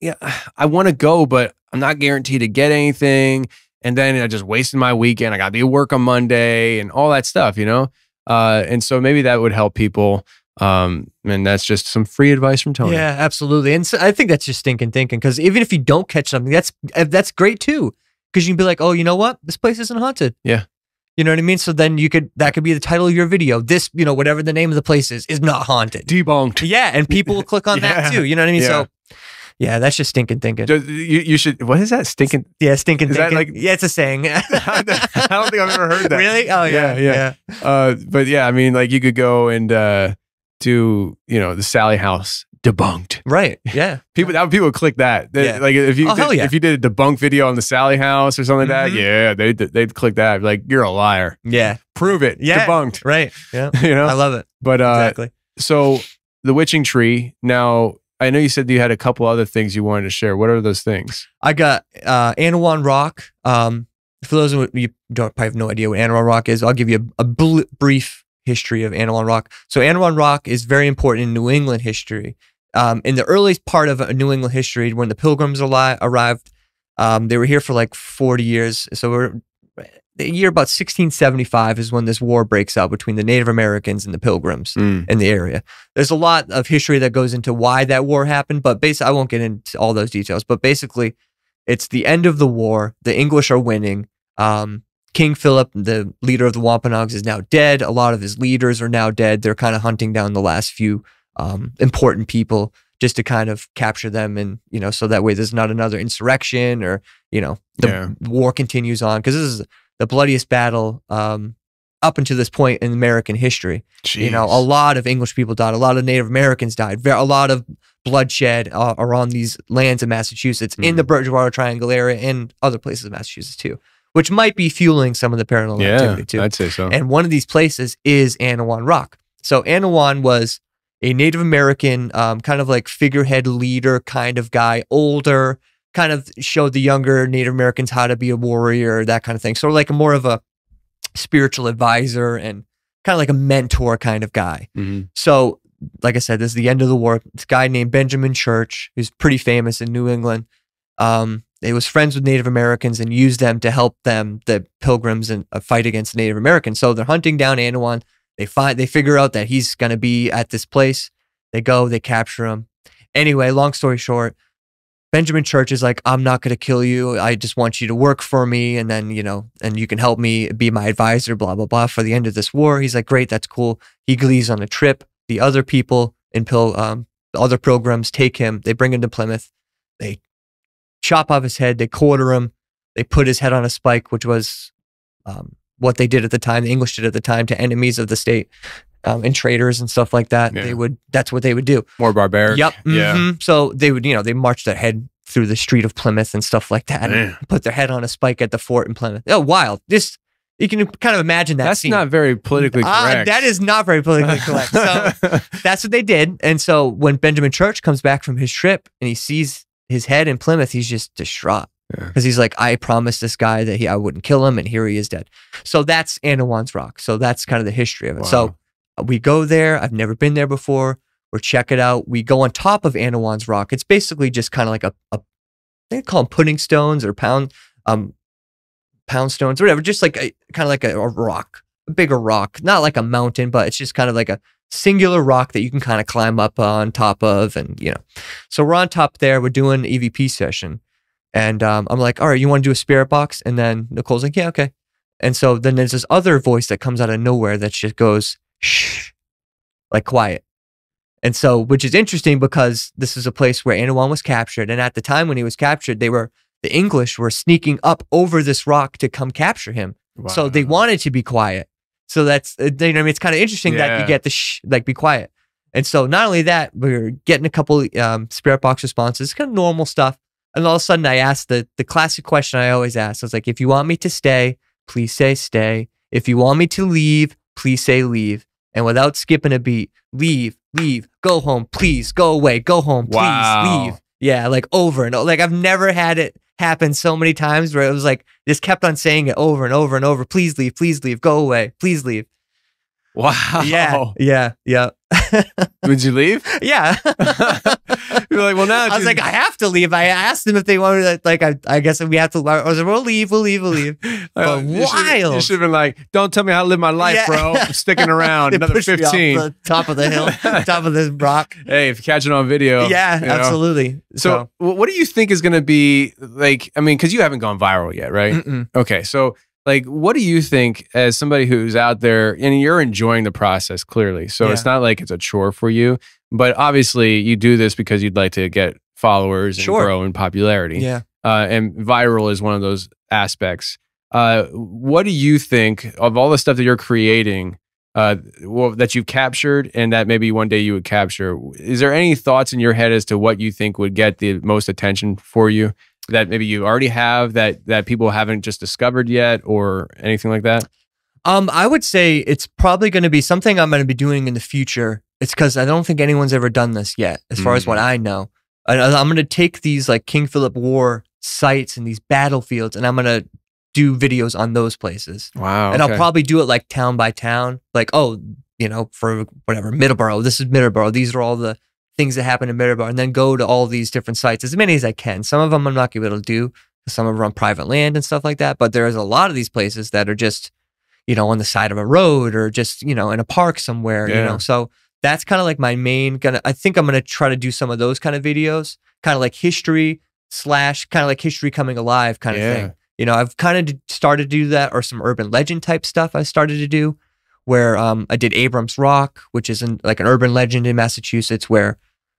yeah, I want to go, but I'm not guaranteed to get anything. And then I just wasted my weekend. I got to be at work on Monday and all that stuff, you know? Uh, and so maybe that would help people. Um, and that's just some free advice from Tony. Yeah, absolutely. And so I think that's just stinking thinking, because even if you don't catch something, that's, that's great too. Because you can be like, oh, you know what? This place isn't haunted. Yeah. You know what I mean? So then you could, that could be the title of your video. This, you know, whatever the name of the place is, is not haunted. Debunked. Yeah. And people will click on yeah. that too. You know what I mean? Yeah. So yeah, that's just stinking thinking. You, you should, what is that? Stinking? Yeah, stinking is thinking. That like, yeah, it's a saying. I don't think I've ever heard that. Really? Oh yeah. Yeah. yeah. Uh, but yeah, I mean, like you could go and uh, do, you know, the Sally House. Debunked. Right. Yeah. People that people click that. They, yeah. Like if you oh, did, yeah. if you did a debunk video on the Sally House or something like mm-hmm. that, yeah, they they'd click that. Like, you're a liar. Yeah. Prove it. Yeah. Debunked. Right. Yeah. You know? I love it. But uh exactly. So the witching tree. Now, I know you said you had a couple other things you wanted to share. What are those things? I got uh Anawan Rock. Um for those who you don't probably have no idea what Anawan Rock is, I'll give you a, a bl brief history of Anawan Rock. So Anawan Rock is very important in New England history. Um, in the earliest part of New England history, when the Pilgrims arrived, um, they were here for like forty years. So we're, the year about sixteen seventy-five is when this war breaks out between the Native Americans and the Pilgrims mm. in the area. There's a lot of history that goes into why that war happened, but basically, I won't get into all those details, but basically it's the end of the war. The English are winning. Um, King Philip, the leader of the Wampanoags, is now dead. A lot of his leaders are now dead. They're kind of hunting down the last few Um, important people just to kind of capture them, and you know, so that way there's not another insurrection or you know the yeah. war continues on, because this is the bloodiest battle um, up until this point in American history. Jeez. You know, a lot of English people died, a lot of Native Americans died, a lot of bloodshed uh, are on these lands in Massachusetts mm. in the Bridgewater Triangle area and other places in Massachusetts too, which might be fueling some of the paranormal yeah, activity too. I'd say so. And one of these places is Anawan Rock. So Anawan was a Native American, um, kind of like figurehead leader kind of guy, older, kind of showed the younger Native Americans how to be a warrior, that kind of thing. So like more of a spiritual advisor and kind of like a mentor kind of guy. Mm-hmm. So like I said, this is the end of the war. This guy named Benjamin Church, who's pretty famous in New England, um, he was friends with Native Americans and used them to help them, the Pilgrims, in a fight against the Native Americans. So they're hunting down Anawan. They find, they figure out that he's going to be at this place. They go, they capture him. Anyway, long story short, Benjamin Church is like, I'm not going to kill you. I just want you to work for me. And then, you know, and you can help me be my advisor, blah, blah, blah, for the end of this war. He's like, great, that's cool. He leaves on a trip. The other people in Pil, um, the other pilgrims take him. They bring him to Plymouth. They chop off his head. They quarter him. They put his head on a spike, which was, um, what they did at the time, the English did at the time to enemies of the state um, and traitors and stuff like that. Yeah. They would, that's what they would do. More barbaric. Yep. Mm-hmm. Yeah. So they would, you know, they marched their head through the street of Plymouth and stuff like that, and put their head on a spike at the fort in Plymouth. Oh, wild. This, you can kind of imagine that That's scene. not very politically correct. Uh, that is not very politically correct. So that's what they did. And so when Benjamin Church comes back from his trip and he sees his head in Plymouth, he's just distraught. Because yeah. he's like, I promised this guy that he I wouldn't kill him, and here he is dead. So that's Anawan's Rock. So that's kind of the history of it. Wow. So we go there. I've never been there before. We're check it out. We go on top of Anawan's Rock. It's basically just kind of like a, a they call them pudding stones or pound, um, pound stones, whatever. Just like a, kind of like a, a rock, a bigger rock, not like a mountain, but it's just kind of like a singular rock that you can kind of climb up on top of. And, you know, so we're on top there, we're doing an E V P session. And um, I'm like, all right, you want to do a spirit box? And then Nicole's like, yeah, okay. And so then there's this other voice that comes out of nowhere that just goes, shh, like quiet. And so, which is interesting because this is a place where Anawan was captured. And at the time when he was captured, they were, the English were sneaking up over this rock to come capture him. Wow. So they wanted to be quiet. So that's, you know what I mean? It's kind of interesting yeah. that you get the shh, like be quiet. And so not only that, we were getting a couple um, spirit box responses, kind of normal stuff. And all of a sudden I asked the, the classic question I always ask. I was like, if you want me to stay, please say stay. If you want me to leave, please say leave. And without skipping a beat, leave, leave, go home, please, go away, go home, please, wow. leave. Yeah, like over and over. Like I've never had it happen so many times where it was like, just kept on saying it over and over and over. Please leave, please leave, go away, please leave. Wow. Yeah, yeah, yeah. Would you leave? Yeah. You're like, well, now I was like, I have to leave. I asked them if they wanted to, like, I, I guess we have to, I was like, we'll leave, we'll leave, we'll leave. But you wild. Should, you should have been like, don't tell me how to live my life, yeah. bro. I'm sticking around another fifteen. The top of the hill, top of this rock. Hey, if you catch it on video. Yeah, you know. Absolutely. So, so what do you think is going to be like, I mean, because you haven't gone viral yet, right? Mm-mm. Okay, so like, what do you think as somebody who's out there, and you're enjoying the process clearly, so yeah. it's not like it's a chore for you, but obviously you do this because you'd like to get followers and sure. grow in popularity. Yeah. Uh, and viral is one of those aspects. Uh, what do you think of all the stuff that you're creating, uh, well, that you've captured and that maybe one day you would capture? Is there any thoughts in your head as to what you think would get the most attention for you? That maybe you already have that that people haven't just discovered yet or anything like that? Um, I would say it's probably going to be something I'm going to be doing in the future. It's because I don't think anyone's ever done this yet, as mm-hmm. far as what I know. And I'm going to take these like King Philip War sites and these battlefields, and I'm going to do videos on those places. Wow. And okay. I'll probably do it like town by town. Like, oh, you know, for whatever, Middleborough, this is Middleborough. These are all the things that happen in Middleborough, and then go to all these different sites, as many as I can. Some of them I'm not going to be able to do. Some of them are on private land and stuff like that. But there is a lot of these places that are just, you know, on the side of a road or just, you know, in a park somewhere, yeah. you know. So that's kind of like my main, gonna, I think I'm going to try to do some of those kind of videos, kind of like history slash, kind of like history coming alive kind of yeah. thing. You know, I've kind of started to do that, or some urban legend type stuff I started to do, where um, I did Abrams Rock, which is in, like an urban legend in Massachusetts where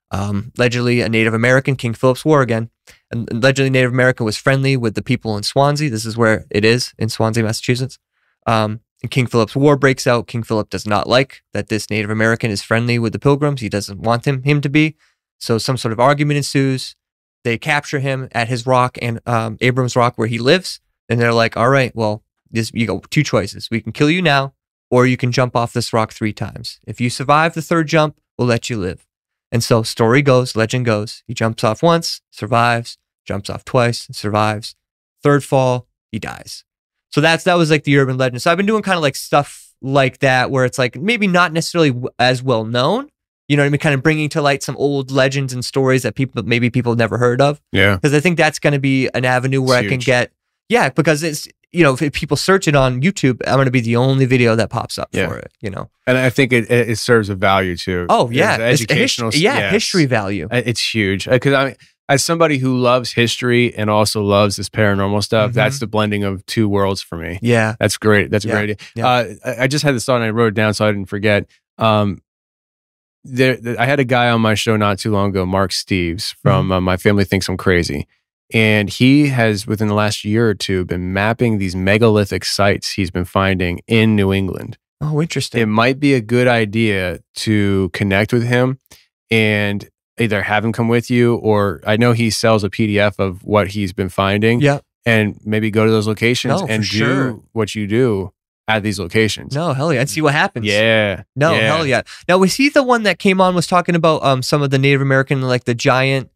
Um, allegedly a Native American, King Philip's War again, and allegedly Native American was friendly with the people in Swansea. This is where it is, in Swansea, Massachusetts. Um, and King Philip's War breaks out. King Philip does not like that this Native American is friendly with the Pilgrims. He doesn't want him, him to be. So some sort of argument ensues. They capture him at his rock, and um, Abrams Rock, where he lives. And they're like, all right, well, this, you got two choices. We can kill you now, or you can jump off this rock three times. If you survive the third jump, we'll let you live. And so story goes, legend goes. He jumps off once, survives, jumps off twice, survives. Third fall, he dies. So that's that was like the urban legend. So I've been doing kind of like stuff like that where it's like maybe not necessarily as well known. You know what I mean? Kind of bringing to light some old legends and stories that people maybe people have never heard of. Yeah. Because I think that's going to be an avenue where it's I huge. Can get, yeah, because it's, you know, if people search it on YouTube, I'm going to be the only video that pops up yeah. for it, you know. And I think it, it serves a value too. Oh, yeah. It's educational. His, yeah, yes. History value. It's huge. Because I mean, as somebody who loves history and also loves this paranormal stuff, mm-hmm. that's the blending of two worlds for me. Yeah. That's great. That's a yeah. great idea. Yeah. Uh, I just had this thought and I wrote it down so I didn't forget. Um, there, I had a guy on my show not too long ago, Mark Steves, from mm-hmm. uh, My Family Thinks I'm Crazy. And he has, within the last year or two, been mapping these megalithic sites he's been finding in New England. Oh, interesting. It might be a good idea to connect with him and either have him come with you, or I know he sells a P D F of what he's been finding. Yeah. And maybe go to those locations no, and do sure. what you do at these locations. No, hell yeah. And see what happens. Yeah. No, yeah. hell yeah. Now, was he the one that came on, was talking about um some of the Native American, like the giant...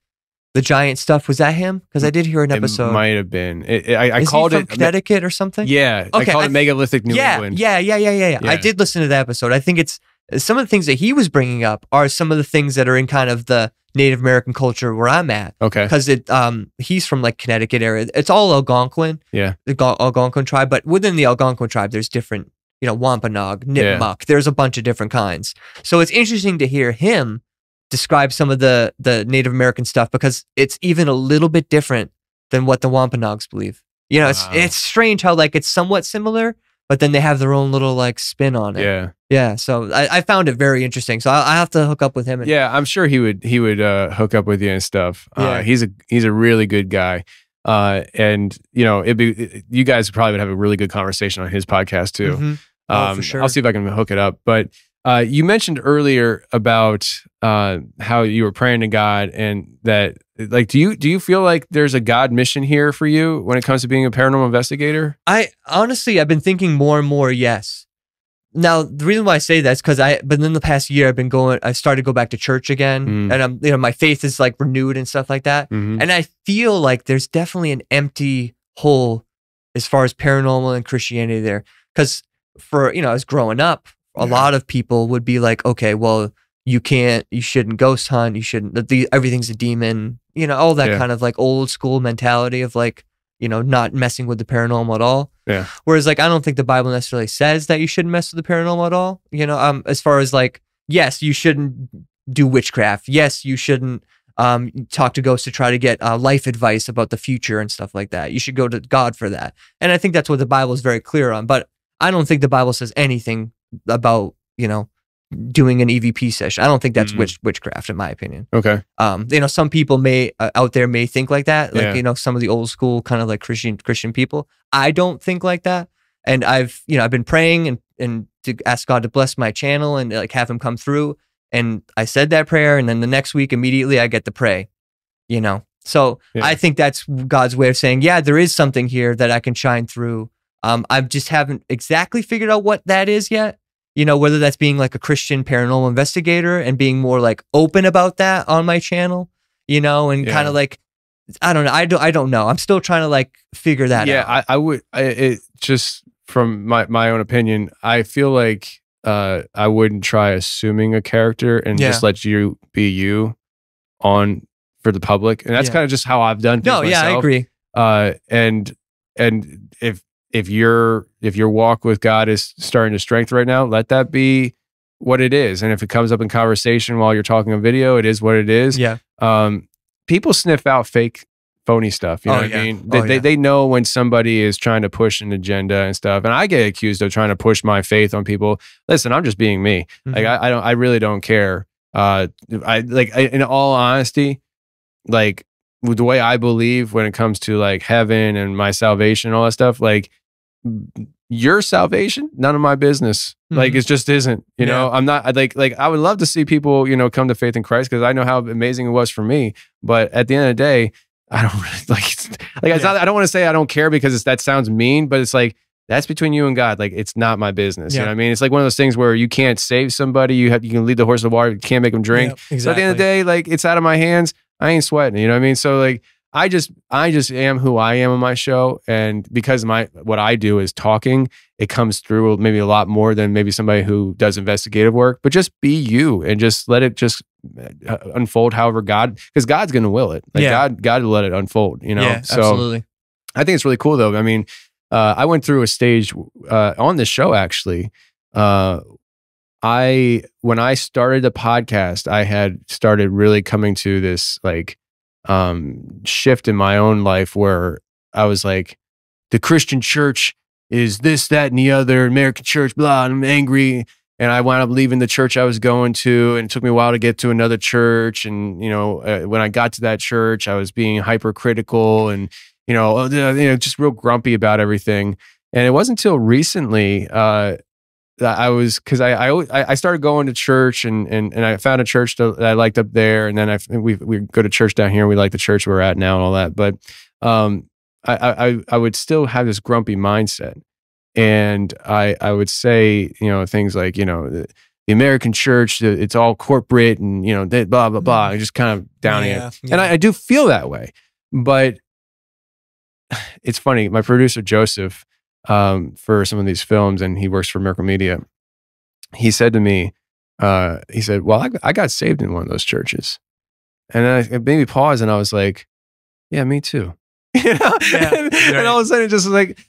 The giant stuff, was that him? Because I did hear an episode. It might have been. It, it, I, I Is called he from it Connecticut or something. Yeah, okay, I called I, it megalithic New yeah, England. Yeah, yeah, yeah, yeah, yeah. I did listen to that episode. I think it's some of the things that he was bringing up are some of the things that are in kind of the Native American culture where I'm at. Okay. Because it, um, he's from like Connecticut area. It's all Algonquin. Yeah. The Gal Algonquin tribe. But within the Algonquin tribe, there's different, you know, Wampanoag, Nipmuc. Yeah. There's a bunch of different kinds. So it's interesting to hear him describe some of the, the Native American stuff, because it's even a little bit different than what the Wampanoags believe. You know, it's, wow. it's strange how like it's somewhat similar, but then they have their own little like spin on it. Yeah. Yeah. So I, I found it very interesting. So I, I have to hook up with him. And yeah. I'm sure he would, he would uh, hook up with you and stuff. Yeah. Uh, he's a, he's a really good guy. Uh, and you know, it'd be, you guys probably would have a really good conversation on his podcast too. Mm-hmm. Oh, um, for sure. I'll see if I can hook it up. But uh, you mentioned earlier about uh, how you were praying to God, and that like, do you, do you feel like there's a God mission here for you when it comes to being a paranormal investigator? I honestly, I've been thinking more and more, yes. Now, the reason why I say that is because I, but in the past year, I've been going, I started to go back to church again, mm. and I'm, you know, my faith is like renewed and stuff like that. Mm-hmm. And I feel like there's definitely an empty hole as far as paranormal and Christianity there. Because for, you know, as growing up, a yeah. lot of people would be like, okay, well, you can't, you shouldn't ghost hunt, you shouldn't, the, everything's a demon, you know, all that yeah. kind of like old school mentality of like, you know, not messing with the paranormal at all. Yeah. Whereas like, I don't think the Bible necessarily says that you shouldn't mess with the paranormal at all. You know, um, as far as like, yes, you shouldn't do witchcraft. Yes, you shouldn't um, talk to ghosts to try to get uh, life advice about the future and stuff like that. You should go to God for that. And I think that's what the Bible is very clear on. But I don't think the Bible says anything about, you know, doing an E V P session. I don't think that's mm-hmm. witch, witchcraft, in my opinion. Okay. Um, you know, some people may uh, out there may think like that, like yeah. you know, some of the old school kind of like Christian Christian people. I don't think like that, and I've you know I've been praying and and to ask God to bless my channel and like have Him come through. And I said that prayer, and then the next week immediately I get to pray, you know. So yeah. I think that's God's way of saying, yeah, there is something here that I can shine through. Um, I just haven't exactly figured out what that is yet. You know, whether that's being like a Christian paranormal investigator and being more like open about that on my channel, you know, and yeah. kind of like, I don't know. I don't, I don't know. I'm still trying to like figure that yeah, out. Yeah, I, I would, I, it just from my, my own opinion, I feel like uh, I wouldn't try assuming a character and yeah. just let you be you on for the public. And that's yeah. kind of just how I've done things no, myself. Yeah, I agree. Uh, and, and if, If your if your walk with God is starting to strengthen right now, let that be what it is. And if it comes up in conversation while you're talking on video, it is what it is. Yeah. Um, people sniff out fake, phony stuff. You know oh, what yeah. I mean? They, oh, they, yeah. they know when somebody is trying to push an agenda and stuff. And I get accused of trying to push my faith on people. Listen, I'm just being me. Mm-hmm. Like I, I don't. I really don't care. Uh, I like I, in all honesty, like the way I believe when it comes to like heaven and my salvation and all that stuff, like. Your salvation, none of my business. Mm-hmm. Like it just isn't, you yeah. know, I'm not like, like I would love to see people, you know, come to faith in Christ. Cause I know how amazing it was for me. But at the end of the day, I don't really, like, it's, like it's yeah. not, I don't want to say I don't care because it's, that sounds mean, but it's like, that's between you and God. Like it's not my business. Yeah. You know what I mean? It's like one of those things where you can't save somebody. You have, you can lead the horse to the water. You can't make them drink. Yeah, exactly. So at the end of the day, like it's out of my hands. I ain't sweating. You know what I mean? So like, I just, I just am who I am on my show. And because my, what I do is talking, it comes through maybe a lot more than maybe somebody who does investigative work, but just be you and just let it just unfold however God, because God's going to will it. Like yeah. God, God will let it unfold, you know? Yeah, so absolutely. I think it's really cool though. I mean, uh, I went through a stage uh, on this show actually. Uh, I, when I started the podcast, I had started really coming to this like, um shift in my own life where I was like, the Christian church is this, that, and the other, American church, blah, and I'm angry. And I wound up leaving the church I was going to, and it took me a while to get to another church. And, you know, uh, when I got to that church, I was being hypercritical and, you know, you know, just real grumpy about everything. And it wasn't until recently uh, that I was, because I, I I started going to church and and and I found a church that I liked up there, and then I we we go to church down here and we like the church we're at now and all that. But um, I I I would still have this grumpy mindset, and I I would say you know things like you know the, the American church, it's all corporate and you know they, blah blah blah. I just kind of downing yeah, it, yeah. and I, I do feel that way. But it's funny, my producer Joseph. Um, for some of these films, and he works for Merkel Media. He said to me, uh, he said, well, I, I got saved in one of those churches. And I, it made me pause, and I was like, yeah, me too. You know? Yeah, and, right. and all of a sudden, it just was like,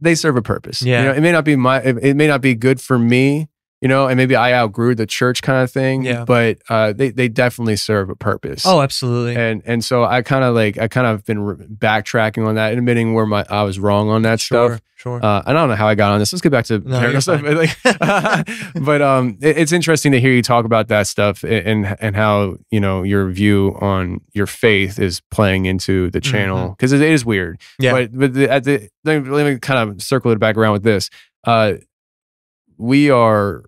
they serve a purpose. Yeah. You know, it may not be my, it, it may not be good for me, you know, and maybe I outgrew the church kind of thing, yeah. but uh, they, they definitely serve a purpose. Oh, absolutely. And and so I kind of like, I kind of been backtracking on that, admitting where my I was wrong on that sure, stuff. Sure. Uh, and I don't know how I got on this. Let's get back to no, stuff. But um, it, it's interesting to hear you talk about that stuff and and how, you know, your view on your faith is playing into the channel, because mm-hmm. it, it is weird. Yeah. But, but the, at the, let me, let me kind of circle it back around with this. Uh, we are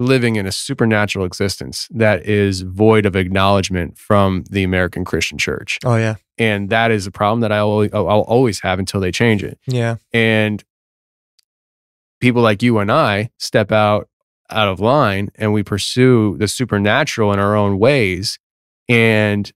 living in a supernatural existence that is void of acknowledgement from the American Christian church. Oh, yeah. And that is a problem that I'll, I'll always have until they change it. Yeah. And people like you and I step out, out of line, and we pursue the supernatural in our own ways. And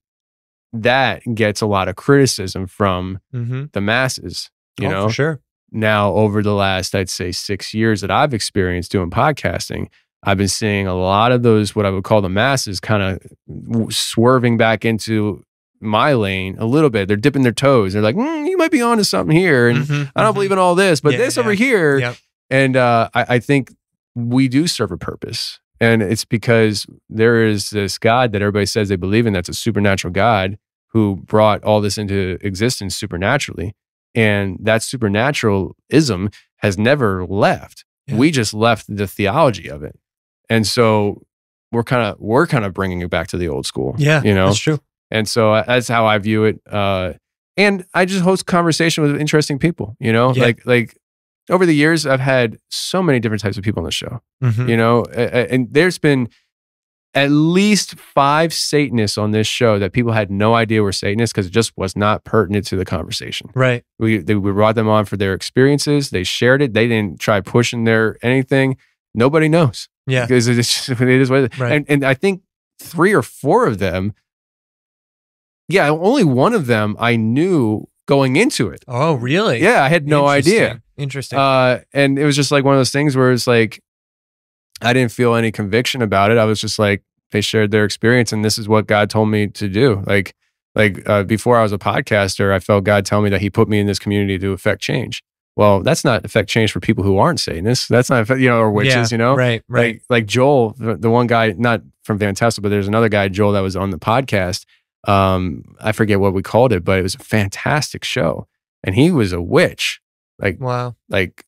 that gets a lot of criticism from mm-hmm. the masses, you oh, know? For sure. Now, over the last, I'd say, six years that I've experienced doing podcasting, I've been seeing a lot of those, what I would call the masses, kind of swerving back into my lane a little bit. They're dipping their toes. They're like, mm, you might be onto something here. And mm-hmm, I don't mm-hmm. believe in all this, but yeah, this yeah. over here. Yep. And uh, I, I think we do serve a purpose. And it's because there is this God that everybody says they believe in, that's a supernatural God who brought all this into existence supernaturally. And that supernaturalism has never left. Yeah. We just left the theology of it. And so we're kind of we're kind of bringing it back to the old school. Yeah, you know, that's true. And so uh, that's how I view it. Uh, and I just host conversation with interesting people. You know, yeah. like like over the years, I've had so many different types of people on the show. Mm-hmm. You know, and there's been at least five Satanists on this show that people had no idea were Satanists because it just was not pertinent to the conversation. Right. We, they, we brought them on for their experiences. They shared it. They didn't try pushing their anything. Nobody knows. Yeah. Because it is, it is what it is. Right. And, and I think three or four of them, yeah, only one of them I knew going into it. Oh, really? Yeah, I had no Interesting. idea. Interesting. Uh, and it was just like one of those things where it's like, I didn't feel any conviction about it. I was just like, they shared their experience and this is what God told me to do. Like, like uh, before I was a podcaster, I felt God tell me that he put me in this community to affect change. Well, that's not affect change for people who aren't Satanists. That's not, you know, or witches, yeah, you know? Right, right. Like, like Joel, the one guy, not from Van Tassel, but there's another guy, Joel, that was on the podcast. Um, I forget what we called it, but it was a fantastic show. And he was a witch. Like, wow. Like,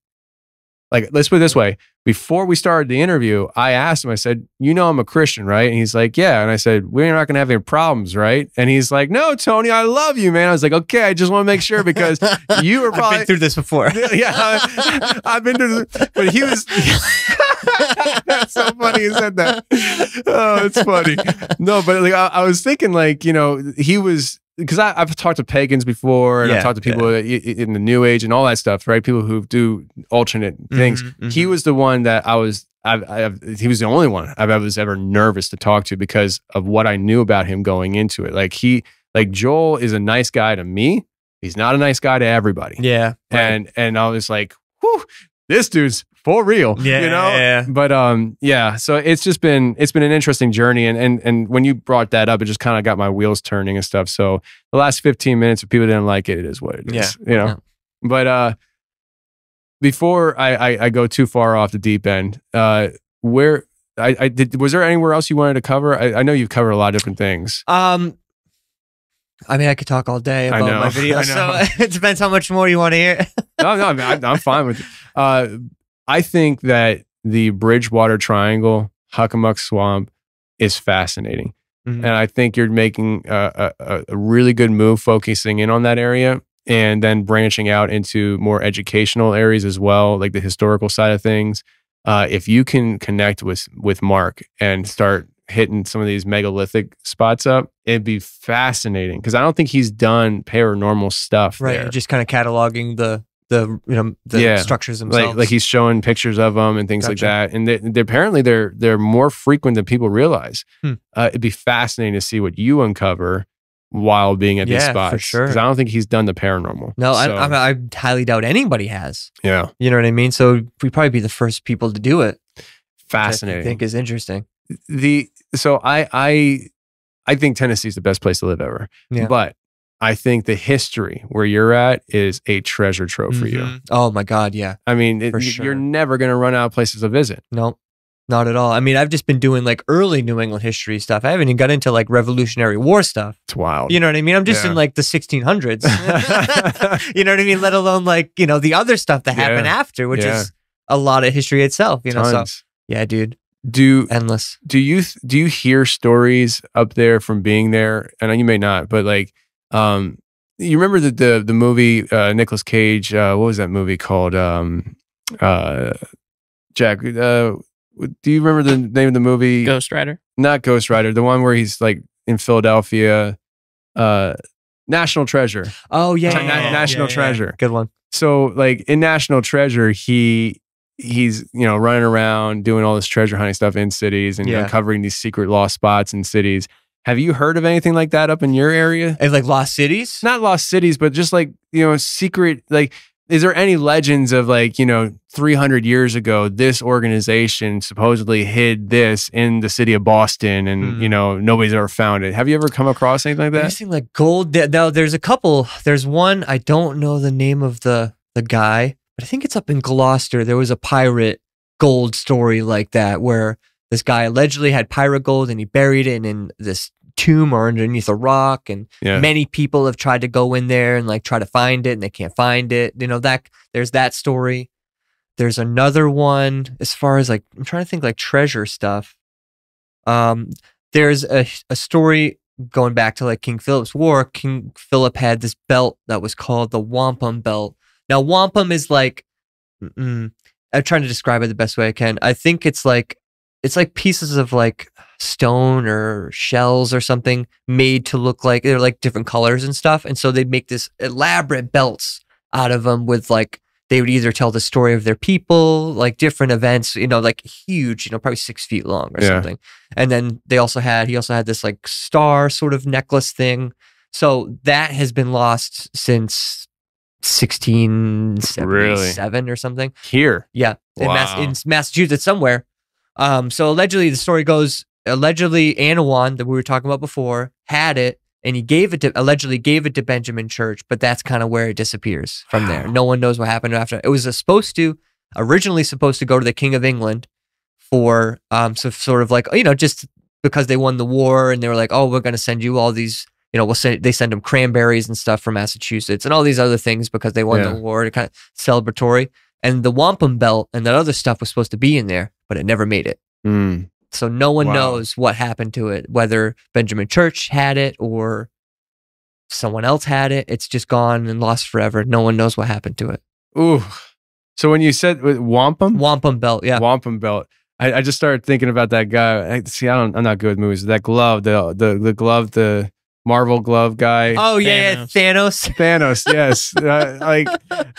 Like, let's put it this way. Before we started the interview, I asked him, I said, you know, I'm a Christian, right? And he's like, yeah. And I said, we're not going to have any problems, right? And he's like, no, Tony, I love you, man. I was like, okay, I just want to make sure because you were probably... I've been through this before. Yeah, I, I've been through this. But he was... That's so funny you said that. Oh, it's funny. No, but like, I, I was thinking like, you know, he was... Because I've talked to pagans before, and yeah, I've talked to people yeah. in the New Age and all that stuff, right? People who do alternate things. Mm-hmm, mm-hmm. He was the one that I was, I've, I've, he was the only one I've, I was ever nervous to talk to because of what I knew about him going into it. Like he, like Joel is a nice guy to me. He's not a nice guy to everybody. Yeah. Right. And, and I was like, whew, this dude's for real, yeah, you know? Yeah. But um, yeah, so it's just been, it's been an interesting journey. And, and, and when you brought that up, it just kind of got my wheels turning and stuff. So the last fifteen minutes, if people didn't like it, it is what it is, yeah. you know? Yeah. But uh, before I, I, I go too far off the deep end, uh, where I, I did, was there anywhere else you wanted to cover? I, I know you've covered a lot of different things. Um, I mean, I could talk all day about my videos, so it depends how much more you want to hear. no, no, I, I'm fine with it. Uh, I think that the Bridgewater Triangle, Hockomock Swamp is fascinating. Mm-hmm. And I think you're making a, a, a really good move focusing in on that area and then branching out into more educational areas as well, like the historical side of things. Uh, if you can connect with, with Mark and start hitting some of these megalithic spots up, it'd be fascinating because I don't think he's done paranormal stuff. Right, there. Just kind of cataloging the the you know the yeah. structures themselves. Like, like he's showing pictures of them and things gotcha. like that. And they, they apparently they're they're more frequent than people realize. Hmm. Uh, it'd be fascinating to see what you uncover while being at yeah, these spots. Yeah, for sure. Because I don't think he's done the paranormal. No, so. I, I, I highly doubt anybody has. Yeah, you know what I mean. So we'd probably be the first people to do it. Fascinating. Which I think is interesting. The so I I I think Tennessee's the best place to live ever. Yeah. But I think the history where you're at is a treasure trove mm-hmm. for you. Oh my God, yeah. I mean, it, sure. you're never going to run out of places to visit. Nope. Not at all. I mean, I've just been doing like early New England history stuff. I haven't even got into like Revolutionary War stuff. It's wild. You know what I mean? I'm just yeah. in like the sixteen hundreds. You know what I mean? Let alone like, you know, the other stuff that yeah. happened after, which yeah. is a lot of history itself. You know, Tons. so yeah, dude. Do endless. Do you do you hear stories up there from being there? I know you may not, but like, um, you remember the the, the movie uh, Nicolas Cage? Uh, what was that movie called? Um, uh, Jack. Uh, Do you remember the name of the movie? Ghost Rider? Not Ghost Rider. The one where he's like in Philadelphia. Uh, National Treasure. Oh, yeah. Na yeah National yeah, Treasure. Yeah. Good one. So like in National Treasure, he he's, you know, running around doing all this treasure hunting stuff in cities and yeah. uncovering these secret lost spots in cities. Have you heard of anything like that up in your area? It's like lost cities? Not lost cities, but just like, you know, secret, like... Is there any legends of like, you know, three hundred years ago, this organization supposedly hid this in the city of Boston and, mm. you know, nobody's ever found it. Have you ever come across anything like that? Anything like gold? Now, there's a couple. There's one, I don't know the name of the, the guy, but I think it's up in Gloucester. There was a pirate gold story like that where this guy allegedly had pirate gold and he buried it in, in this tomb or underneath a rock, and yeah. many people have tried to go in there and like try to find it and they can't find it. You know, that there's that story. There's another one as far as like, I'm trying to think like treasure stuff. Um, there's a, a story going back to like King Philip's War. King Philip had this belt that was called the Wampum Belt. Now wampum is like, mm-mm, I'm trying to describe it the best way I can. I think it's like, it's like pieces of like stone or shells or something made to look like they're like different colors and stuff. And so they'd make this elaborate belts out of them with like, they would either tell the story of their people, like different events, you know, like huge, you know, probably six feet long or yeah. something. And then they also had, he also had this like star sort of necklace thing. So that has been lost since sixteen seventy-seven really? Or something. Here. Yeah. Wow. In, Mass in Massachusetts somewhere. Um, so allegedly, the story goes, allegedly Anawan, that we were talking about before, had it, and he gave it to, allegedly gave it to Benjamin Church, but that's kind of where it disappears from wow. there. No one knows what happened after. It was supposed to, originally supposed to go to the King of England for, um, so sort of like, you know, just because they won the war, and they were like, oh, we're going to send you all these, you know, we'll send, they send them cranberries and stuff from Massachusetts, and all these other things because they won yeah. the war, to kind of celebratory. And the wampum belt and that other stuff was supposed to be in there, but it never made it. Mm. So no one wow. knows what happened to it, whether Benjamin Church had it or someone else had it. It's just gone and lost forever. No one knows what happened to it. Ooh. So when you said wampum? Wampum belt, yeah. Wampum belt. I, I just started thinking about that guy. I, see, I don't, I'm not good with movies. That glove, the, the, the glove, the... Marvel glove guy. Oh yeah, Thanos. Thanos, Thanos yes. uh, like,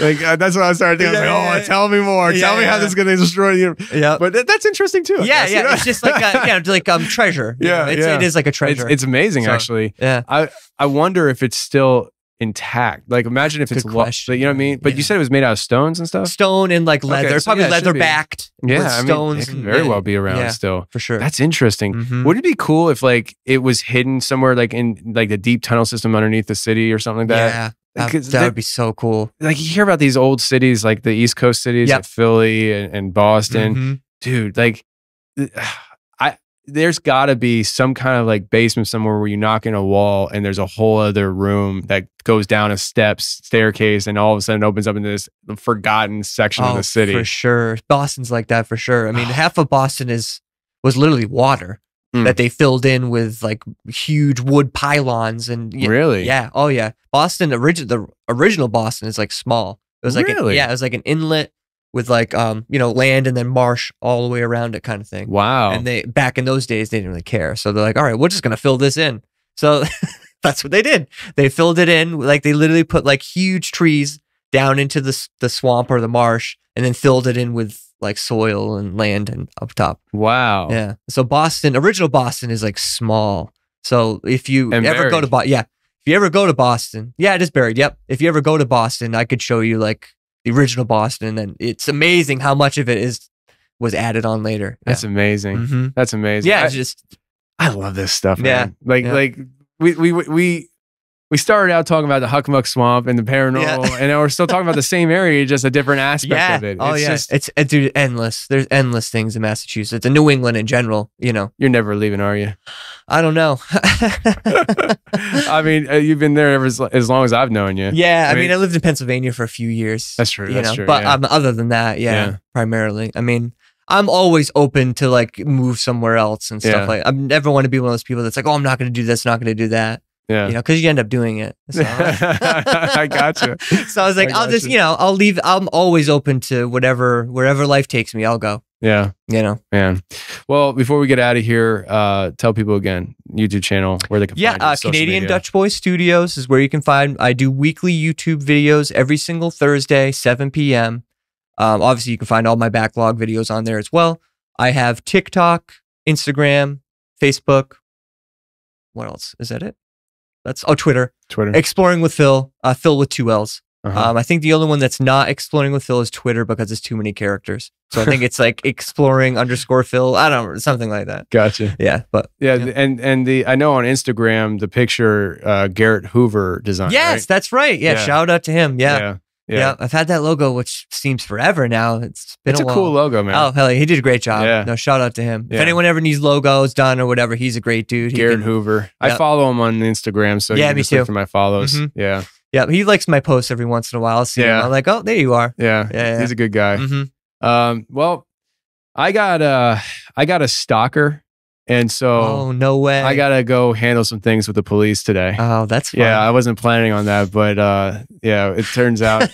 like uh, that's what I started thinking. I was like, oh, yeah, tell me more. Yeah, tell me yeah. how this is going to destroy you. Yeah, but th that's interesting too. I yeah, guess, yeah. You know? It's just like a, yeah, like um, treasure. Yeah, it's, yeah, it is like a treasure. It's, it's amazing, so, actually. Yeah, I I wonder if it's still intact. Like, imagine if Good it's lost. Like, you know what I mean? But yeah. you said it was made out of stones and stuff. Stone and like leather. Okay, so probably yeah, leather backed. Yeah, with I mean, stones. It could very well be around yeah, still for sure. That's interesting. Mm-hmm. Would it be cool if like it was hidden somewhere, like in like the deep tunnel system underneath the city or something like that? Yeah. That, that would be so cool. Like, you hear about these old cities, like the East Coast cities, yep. like Philly and, and Boston, mm-hmm. dude. Like, I there's got to be some kind of like basement somewhere where you knock in a wall and there's a whole other room that goes down a steps, staircase, and all of a sudden opens up into this forgotten section oh, of the city. For sure. Boston's like that for sure. I mean, half of Boston is was literally water mm. that they filled in with like huge wood pylons and you know, really? Yeah. Oh yeah. Boston origin the original Boston is like small. It was like really? a, yeah, it was like an inlet with like um you know land and then marsh all the way around it kind of thing. Wow. And they back in those days they didn't really care. So they're like, all right, we're just gonna fill this in. So that's what they did. They filled it in, like they literally put like huge trees down into the the swamp or the marsh, and then filled it in with like soil and land and up top. Wow. Yeah. So Boston, original Boston is like small. So if you and ever buried. go to Boston, yeah, if you ever go to Boston, yeah, it is buried. Yep. If you ever go to Boston, I could show you like the original Boston, and it's amazing how much of it is was added on later. That's yeah. amazing. Mm-hmm. That's amazing. Yeah, I, it's just I love this stuff, man. Yeah. Like, yeah. like we, we, we, we started out talking about the Hockomock Swamp and the paranormal, yeah. and now we're still talking about the same area, just a different aspect yeah. of it. It's oh, yeah. Just, it's, it's dude, endless. There's endless things in Massachusetts and New England in general, you know. You're never leaving, are you? I don't know. I mean, you've been there ever as, as long as I've known you. Yeah. I, I mean, mean, I lived in Pennsylvania for a few years. That's true. That's know? true. But yeah. um, other than that, yeah, yeah, primarily. I mean, I'm always open to like move somewhere else and stuff yeah. like that. I never want to be one of those people that's like, oh, I'm not going to do this, not going to do that. Yeah, you know, because you end up doing it. So. I gotcha. So I was like, I I'll just, you know, I'll leave. I'm always open to whatever, wherever life takes me, I'll go. Yeah. You know, man. Well, before we get out of here, uh, tell people again, YouTube channel, where they can yeah, find you. Yeah, uh, Canadian media. Dutch Boys Studios is where you can find. I do weekly YouTube videos every single Thursday, seven P M Um, obviously, you can find all my backlog videos on there as well. I have TikTok, Instagram, Facebook. What else? Is that it? That's oh Twitter. Twitter. Exploring with Phil. Uh, Phil with two L's. Uh-huh. um, I think the only one that's not Exploring with Phil is Twitter because it's too many characters. So I think it's like exploring underscore Phil. I don't know, something like that. Gotcha. Yeah, but yeah, yeah. and and the I know on Instagram the picture uh, Garrett Hoover designed. Yes, right? that's right. Yeah, yeah, shout out to him. Yeah. yeah. Yeah. yeah, I've had that logo, which seems forever now. It's been it's a, a cool logo, man. Oh, hell yeah. He did a great job. Yeah. No, shout out to him. Yeah. If anyone ever needs logos done or whatever, he's a great dude. He Garrett can, Hoover. Yep. I follow him on Instagram, so yeah, you can me just too. Look for my follows. Mm-hmm. Yeah. Yeah, he likes my posts every once in a while. So yeah. I'm like, oh, there you are. Yeah, yeah, yeah. He's a good guy. Mm-hmm. Um, well, I got, uh, I got a stalker. And so, oh, no way. I got to go handle some things with the police today. Oh, that's fun. Yeah, I wasn't planning on that, but uh, yeah, it turns out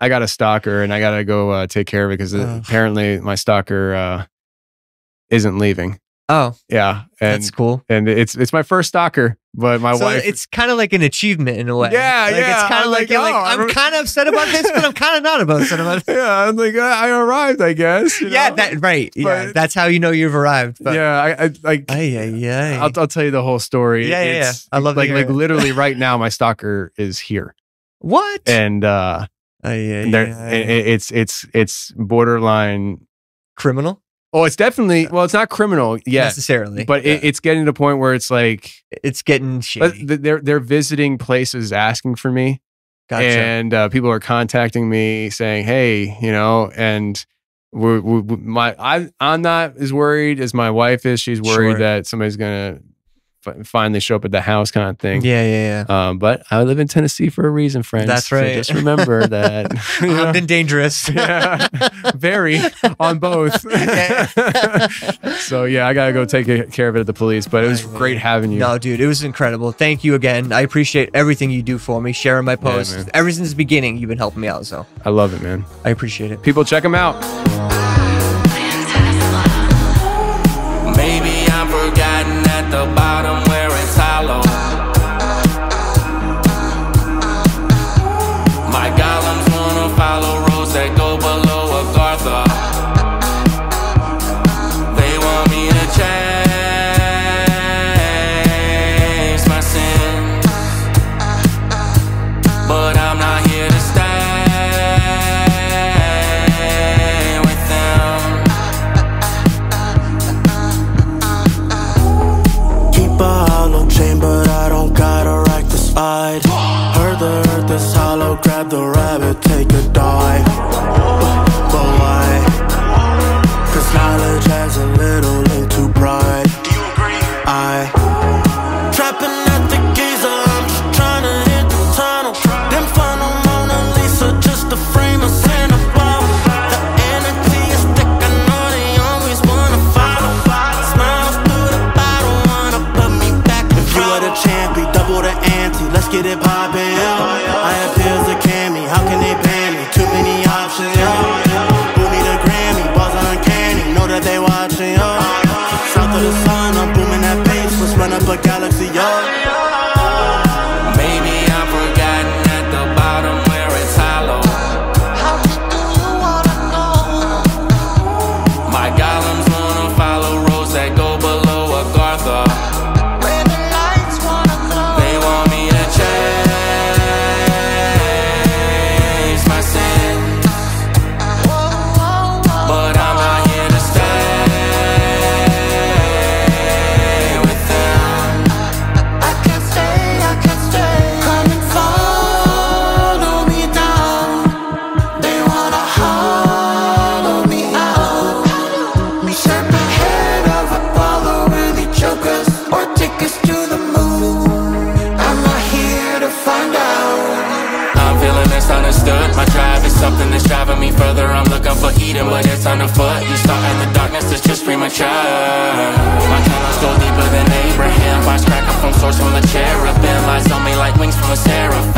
I got a stalker and I got to go uh, take care of it because oh. apparently my stalker uh, isn't leaving. Oh, yeah. And, that's cool. And it's it's my first stalker, but my so wife. It's kind of like an achievement in a way. Yeah, like, yeah. It's kind of like, like, oh, like I'm, I'm kind of upset about this, but I'm kind of not about upset about this. Yeah, I'm like, I, I arrived, I guess. You yeah, know? that right. But, yeah, that's how you know you've arrived. But. Yeah, I, I like. Aye, aye, aye. I'll, I'll tell you the whole story. Yeah, yeah. It's, yeah. I love like like it. Literally right now, my stalker is here. What? And uh, aye, aye, aye, aye. It, it's it's it's borderline criminal. Oh, it's definitely, well, it's not criminal yet. Necessarily. But yeah. it, it's getting to the point where it's like... It's getting shady. They're, they're visiting places asking for me. Gotcha. And uh, people are contacting me saying, hey, you know, and we're, we're, my, I, I'm not as worried as my wife is. She's worried sure. that somebody's going to finally show up at the house kind of thing. Yeah, yeah, yeah. Um, but I live in Tennessee for a reason, friends. That's right. So just remember that. I've know, been dangerous. Yeah. Very on both. So yeah, I gotta go take care of it at the police, but it was great having you. No, dude, it was incredible. Thank you again. I appreciate everything you do for me, sharing my posts. Yeah, ever since the beginning, you've been helping me out, so. I love it, man. I appreciate it. People, check them out. Maybe I'm forgotten at the bottom where it's hollow. My golems wanna follow roads that go below a Gartha. Heard the earth is hollow, grab the rabbit, take a dive. But why? Cause knowledge has a little link to pride. Do you agree? I trapping at the Giza, I'm just trying to hit the tunnel. Them final Mona Lisa, just a frame of Cinnabon. The energy is thick, I know they always wanna follow. Smiles through the bottle, wanna put me back in. If you are the champ, be double the amp. Let's get it poppin'. I have pills that can me. How can they ban me? Too many options. Boo me the Grammy, balls uncanny. Know that they watching. South of the sun, I'm booming that pace. Let's run up a galaxy. Maybe I'm forgotten at the bottom where it's hollow. How do you wanna know? My golems wanna follow roads that go below a Gartha. Yeah. eat him, but it's time to fuck. You start at the darkness, it's just premature. My talents go deeper than Abraham. Vibes crack up from source from the cherubim. Eyes on me like wings from a seraphim.